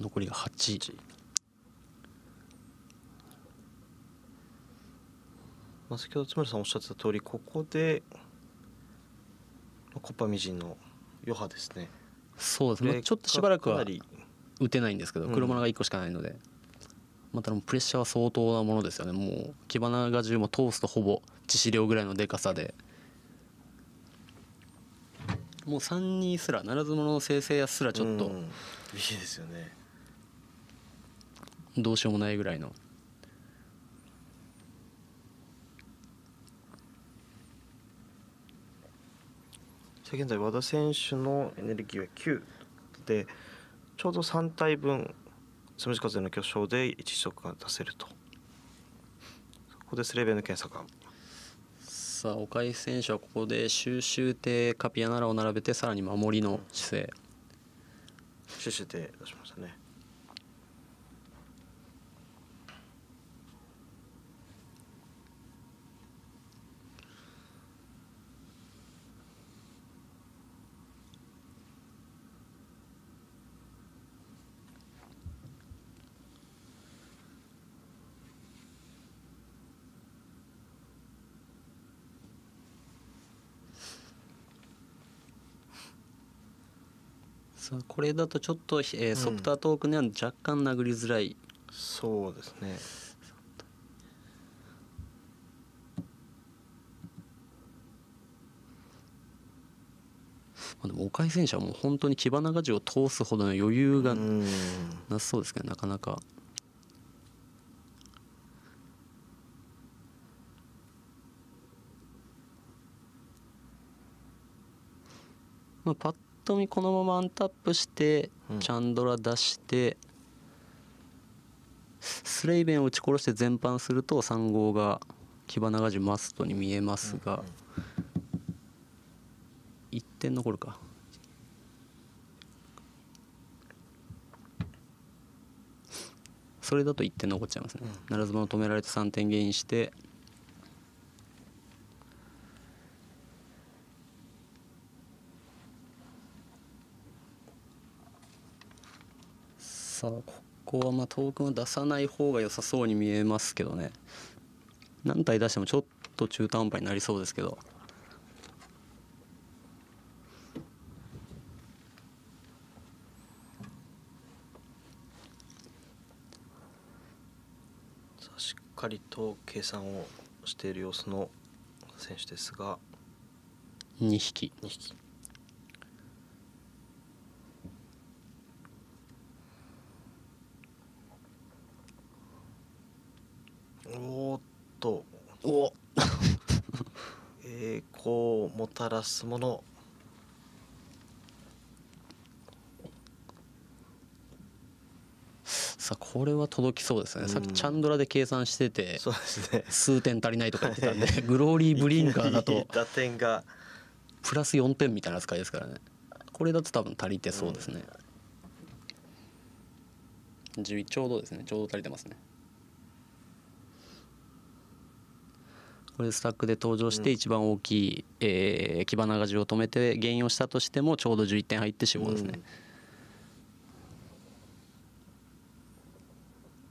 残りがはち。まあ先ほど津村さんおっしゃってた通り、ここで木っ端みじんの余波ですね。そうですね、ちょっとしばらくは打てないんですけど、黒花がいっこしかないので、うん、またプレッシャーは相当なものですよね。もうキバナガじゅうも通すとほぼ致死量ぐらいのでかさで、もうさんにすらならず者の生成やすらちょっと、うん、いいですよね、どうしようもないぐらいの。現在和田選手のエネルギーはきゅうで、ちょうどさんたいぶんつむじ風の巨匠でいちじとくが出せると。ここでスレーベンの検査官。さあ岡井選手はここで収集艇カピアナラを並べて、さらに守りの姿勢、収集艇出しましたね。これだとちょっと、えー、ソプタートークには若干殴りづらい、うん、そうですね。でも岡井選手はもう本当にキバナガジュを通すほどの余裕がなさそうですけど、なかなか。まあパッ本当にこのままアンタップしてチャンドラ出してスレイベンを撃ち殺して全般するとさん号がキバナガジュマストに見えますが、いってん残るか。それだといってん残っちゃいますね。ならず者止められてさんてんゲインして、さあここはまあトークンは出さない方が良さそうに見えますけどね。何体出してもちょっと中途半端になりそうですけど。しっかりと計算をしている様子の選手ですが、にひき。にひきおーっとお栄光をもたらすもの。さあこれは届きそうですね。さっきチャンドラで計算してて、そうですね、数点足りないとか言ってたんでグローリーブリンカーだと打点がプラスよんてんみたいな扱いですからね。これだと多分足りてそうですね。じゅういちちょうどですね。ちょうど足りてますね。これスタックで登場して一番大きい、うん、えー、キバナガジを止めてゲインをしたとしてもちょうどじゅういってん入って死亡ですね、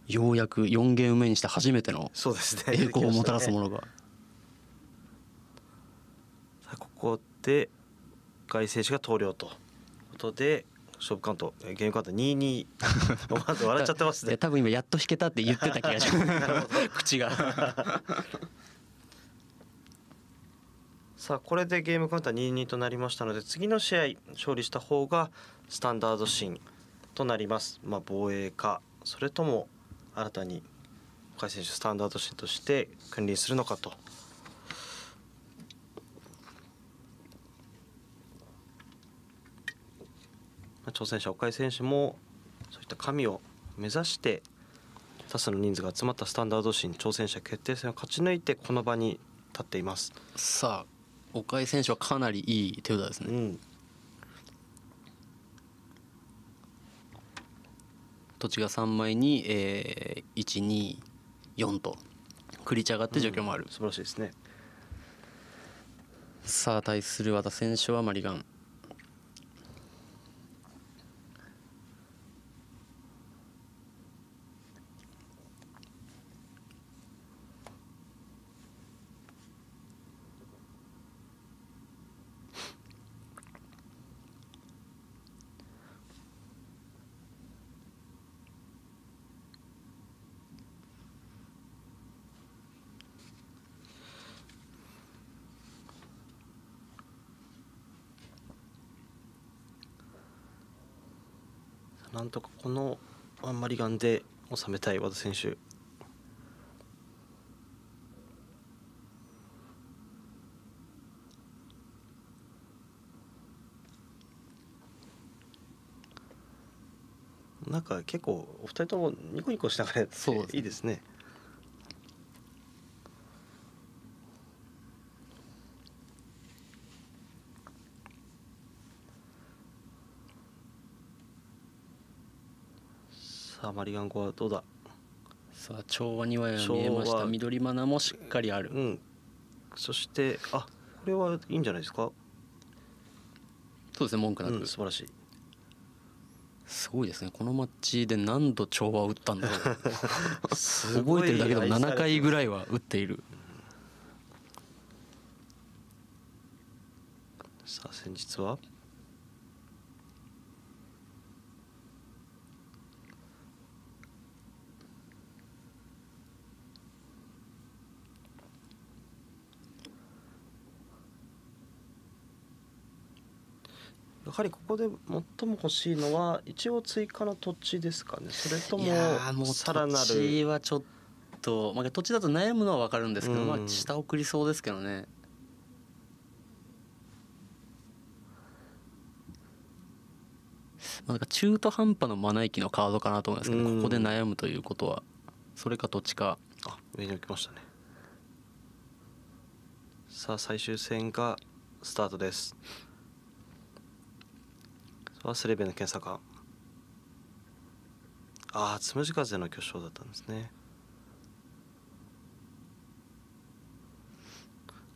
うん、ようやくよんゲーム目にして初めての栄光をもたらすものが、ね、さあここで外選手が投了ということで勝負カウント、ゲームカウントにたいに笑っちゃってますね。多分今やっと引けたって言ってた気がします口がさあこれでゲームカウンター にたいに となりましたので、次の試合勝利した方がスタンダードシーンとなります、まあ、防衛かそれとも新たに岡井選手スタンダードシーンとして君臨するのかと。挑戦者岡井選手もそういった神を目指して多数の人数が集まったスタンダードシーン挑戦者決定戦を勝ち抜いてこの場に立っています。さあ岡井選手はかなりいい手札ですね、うん、土地がさんまいに、えー、いちにーよんとクリーチャーがあって除去もある、うん、素晴らしいですね。さあ対する和田選手はマリガン。なんとかこのワンマリガンで収めたい和田選手。なんか結構お二人ともニコニコしながらやってていいですね。さあマリガンゴはどうだ。さあ調和にわや見えました。緑マナもしっかりある、うん、そしてあこれはいいんじゃないですか。そうですね文句なく、うん、素晴らしい。すごいですねこのマッチで何度調和を打ったんだろう覚えてるだけでもななかいぐらいは打っている。さあ先日はやはりここで最も欲しいのは一応追加の土地ですかね。それともさらなる土地はちょっと、まあ、土地だと悩むのは分かるんですけど、うん、まあ下送りそうですけどね。まあなんか中途半端のマナイキのカードかなと思うんですけど、うん、ここで悩むということはそれか土地か。あ上に置きましたね。さあ最終戦がスタートです。スレベの検査官ああ、つむじ風の巨匠だったんですね。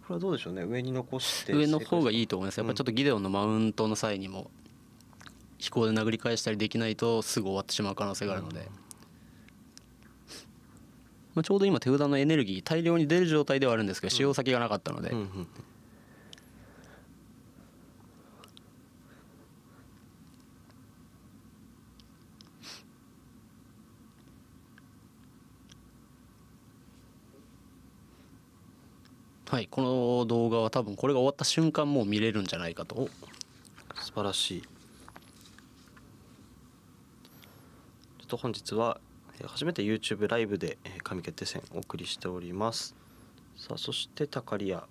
これはどうでしょうね、上に残して上の方がいいと思います。やっぱちょっとギデオンのマウントの際にも飛行で殴り返したりできないとすぐ終わってしまう可能性があるので、うん、まあちょうど今手札のエネルギー大量に出る状態ではあるんですけど、使用先がなかったので、はい、この動画は多分これが終わった瞬間もう見れるんじゃないかと。素晴らしい。ちょっと本日は初めて YouTube ライブで神決定戦お送りしております。さあ、そしてタカリア、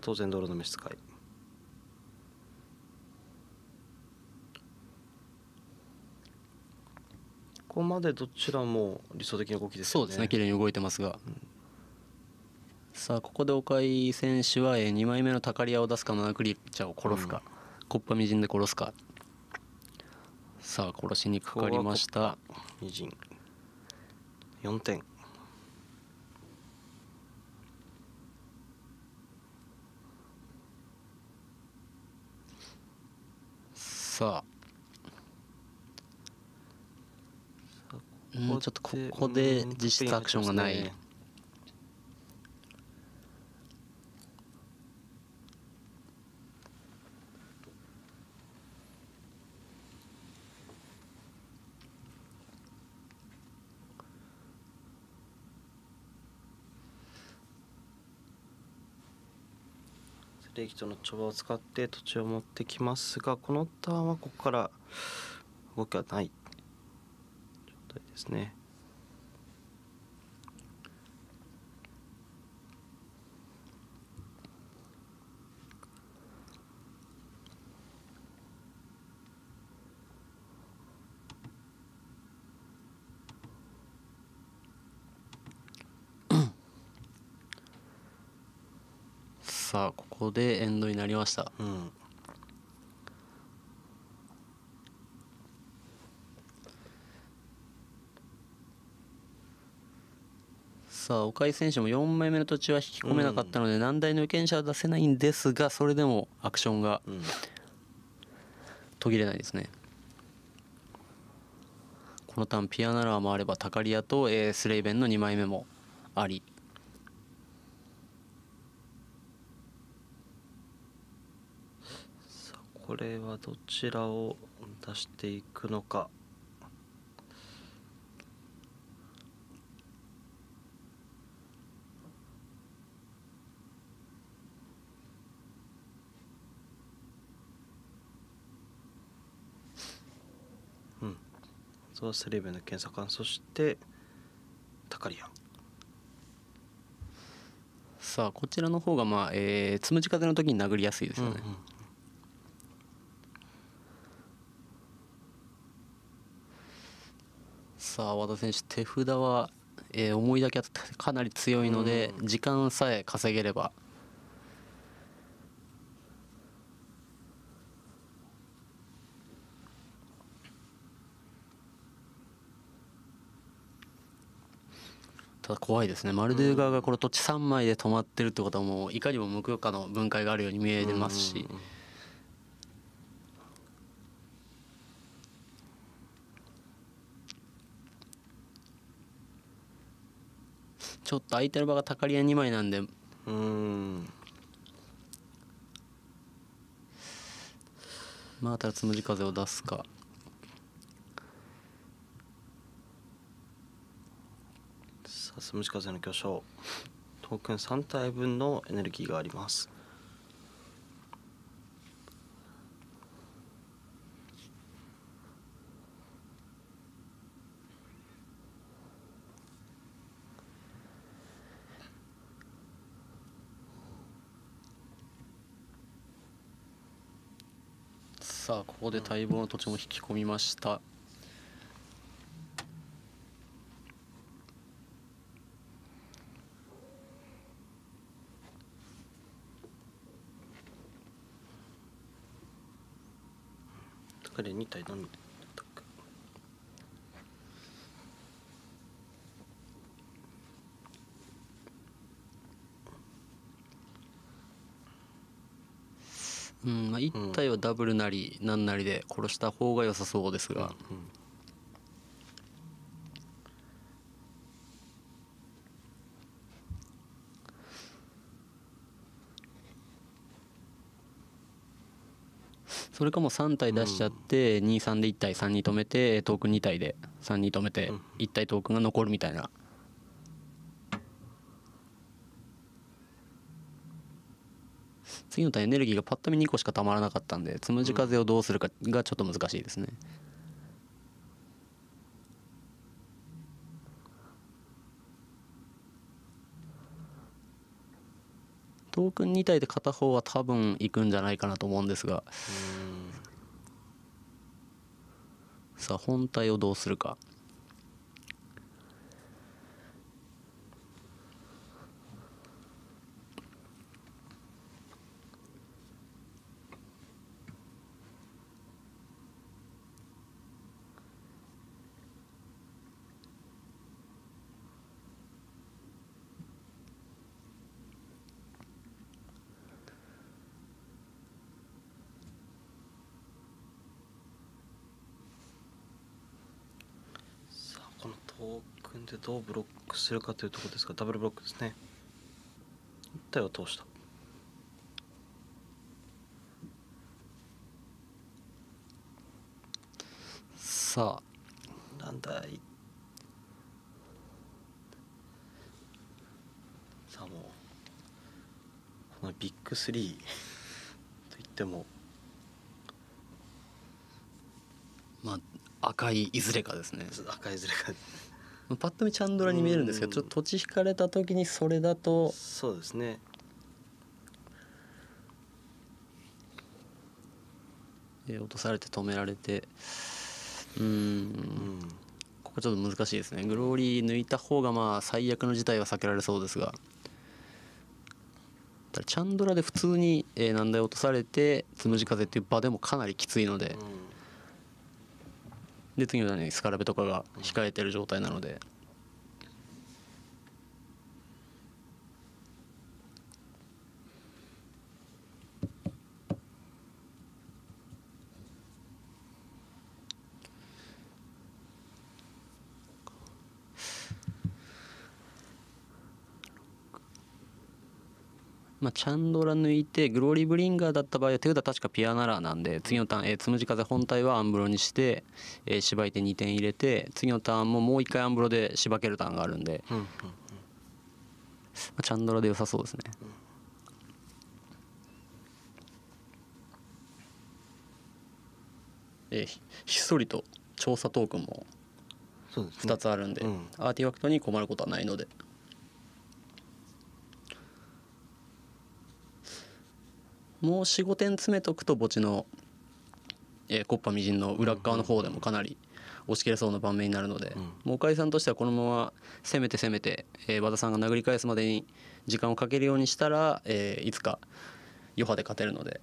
当然道路の召使い、ここまでどちらも理想的な動きですね。そうですね、綺麗に動いてますが、うん、さあここで岡井選手はにまいめのタカリアを出すか、ナナクリーチャーを殺すか、うん、コッパみじんで殺すか。さあ殺しにかかりました。みじんよんてん。さあもうちょっとここで実質アクションがない。レキとの調和を使って土地を持ってきますが、このターンはここから動きはないですね。さあここでエンドになりました。うん。さあ岡井選手もよんまいめの土地は引き込めなかったので難題の有権者は出せないんですが、それでもアクションが途切れないですね。このターンピアナラーもあればタカリアとスレイベンのにまいめもあり、さあこれはどちらを出していくのか。スレイベンの検査官、そしてタカリア。さあこちらの方がまあ、えー、つむじ風の時に殴りやすいですよね。うん、うん、さあ和田選手手札は、えー、思いだけあってかなり強いので、うん、うん、時間さえ稼げれば。ただ怖いですね、マルデュー側がこの土地さんまいで止まってるってことはもういかにも無許可の分解があるように見えますし、ちょっと空いてる場がタカリアにまいなんで、うん、まあただつむじ風を出すか。つむじ風の巨匠、トークンさんたいぶんのエネルギーがあります。さあここで待望の土地も引き込みました。彼に体のみ。うん、まあいち体はダブルなりなんなりで殺した方が良さそうですが、うんうん、それかもさん体出しちゃってにさんでいち体さんに止めてトークンに体でさんに止めていち体トークンが残るみたいな。次のターンエネルギーがパッと見にこしかたまらなかったんで、つむじ風をどうするかがちょっと難しいですね。トークンに体で片方は多分いくんじゃないかなと思うんですが、さあ本体をどうするか。トークンでどうブロックするかというところですが、ダブルブロックですね。一体を通した。さあなんだい。さあもうこのビッグスリー といっても、まあ赤いいずれかですね。赤いいずれか。パッと見チャンドラに見えるんですけど、ちょっと土地引かれた時にそれだと、そうですね、で落とされて止められて、うーん、ここちょっと難しいですね。グローリー抜いた方がまあ最悪の事態は避けられそうですが、ただチャンドラで普通に難題落とされてつむじ風っていう場でもかなりきついので。で次の段にスカラベとかが控えてる状態なので、まあチャンドラ抜いてグローリーブリンガーだった場合は手札確かピアナラーなんで、次のターン、えー、つむじ風本体はアンブロにしてえーしばいてにてん入れて、次のターンももういっかいアンブロでしばけるターンがあるんで、チャンドラで良さそうですね。うんえー、ひっそりと調査トークンもふたつあるんで、うん、アーティファクトに困ることはないので。もうよん、ごてん詰めとくと墓地の、えー、コッパみじんの裏側の方でもかなり押し切れそうな盤面になるので、うん、もうおかえさんとしてはこのまま攻めて攻めて、えー、和田さんが殴り返すまでに時間をかけるようにしたら、えー、いつか余波で勝てるので。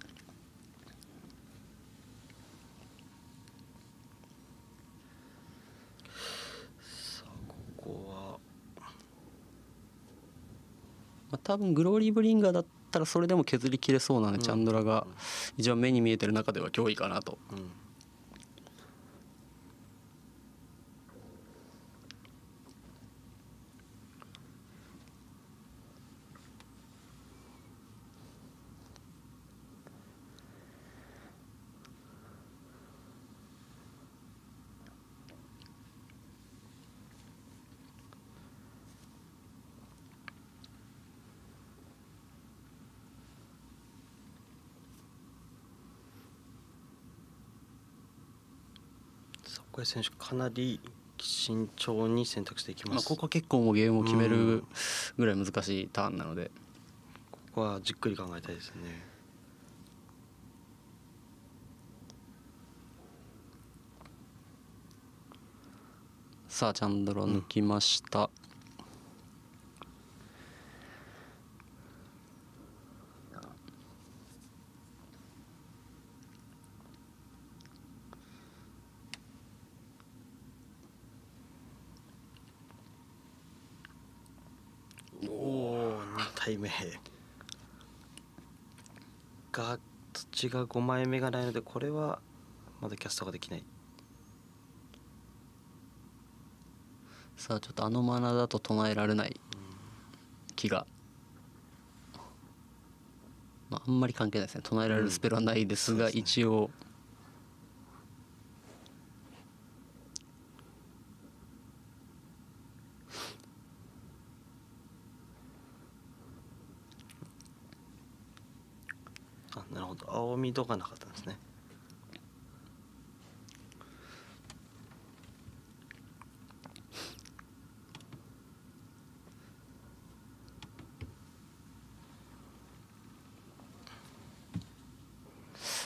さあここは、まあ、多分グローリーブリンガーだったたらそれでも削りきれそうなので、チャンドラが一番目に見えてる中では脅威かなと。うん、これ選手かなり慎重に選択していきます。まあここは結構もうゲームを決めるぐらい難しいターンなので、ここはじっくり考えたいですね。さあチャンドラ抜きました。うん体名が土がごまいめがないので、これはまだキャストができない。さあちょっとあのマナだと唱えられない気が、まあ、あんまり関係ないですね。唱えられるスペルはないですが、うん、そうですね、一応なるほど、青みとかなかったんですね。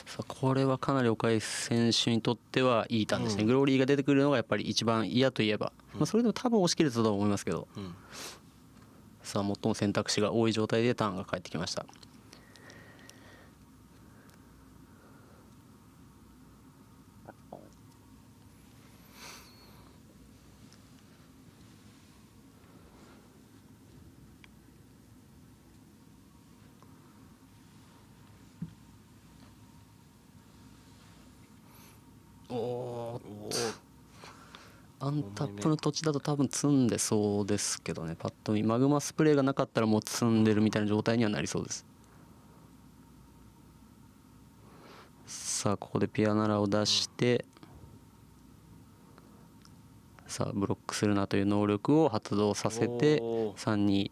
さあこれはかなり岡井選手にとってはいいターンですね。うん、グローリーが出てくるのがやっぱり一番嫌といえば、うん、まあそれでも多分押し切れたと思いますけど、うん、さあ最も選択肢が多い状態でターンが返ってきました。アンタップの土地だと多分積んでそうですけどね、パッと見マグマスプレーがなかったらもう積んでるみたいな状態にはなりそうです。さあここでピアナラを出して、さあブロックするなという能力を発動させてさんに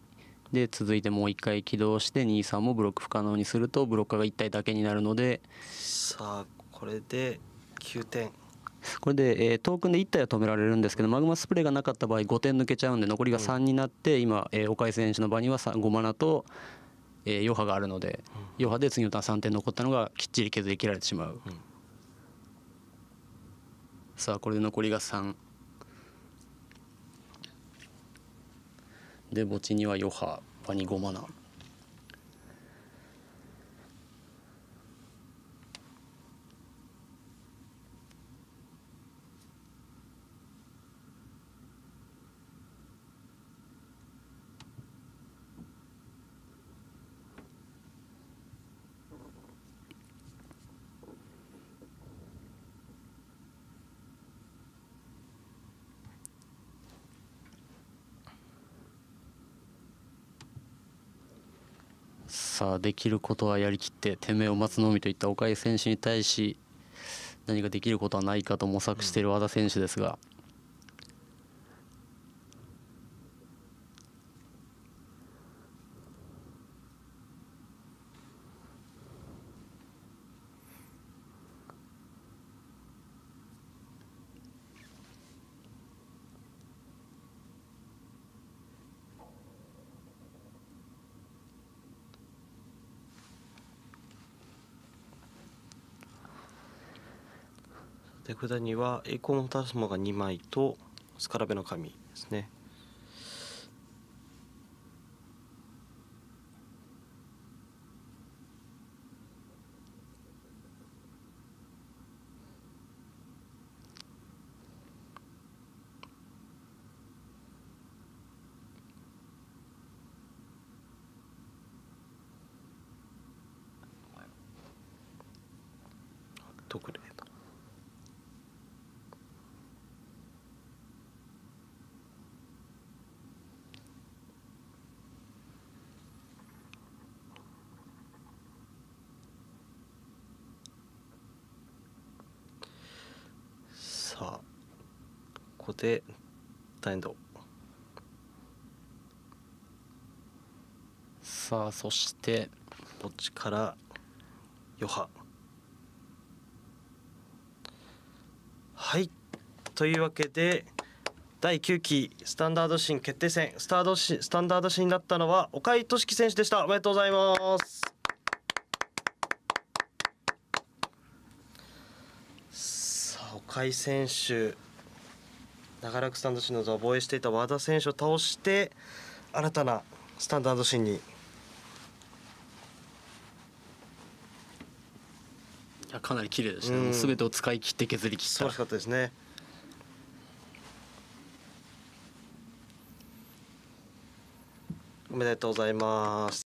で続いてもういっかい起動してにさんもブロック不可能にするとブロッカーがいったいだけになるので、さあこれできゅうてん。これで、えー、トークンでいったいは止められるんですけど、マグマスプレーがなかった場合ごてん抜けちゃうんで、残りがさんになって、うん、今、えー、岡井選手の場にはごマナと、えー、余波があるので、うん、余波で次のターンさんてん残ったのがきっちり削り切られてしまう。うん、さあこれで残りがさんで墓地には余波、場にごマナ。さあできることはやりきって天命を待つのみといった岡井選手に対し、何かできることはないかと模索している和田選手ですが、手札には栄光のホタルスモがにまいとスカラベの神ですね。特例と。ここでターンエンド。さあそして墓地から余波。はい、というわけでだいきゅうきスタンダードシン決定戦スタードシスタンダードシンだったのは岡井俊樹選手でした。おめでとうございます。さあ岡井選手、長らくスタンダードシンの座を防衛していた和田選手を倒して新たなスタンダードシンに。いやかなり綺麗でしたね。すべてを使い切って削り切った。素晴らしかったですね。おめでとうございます。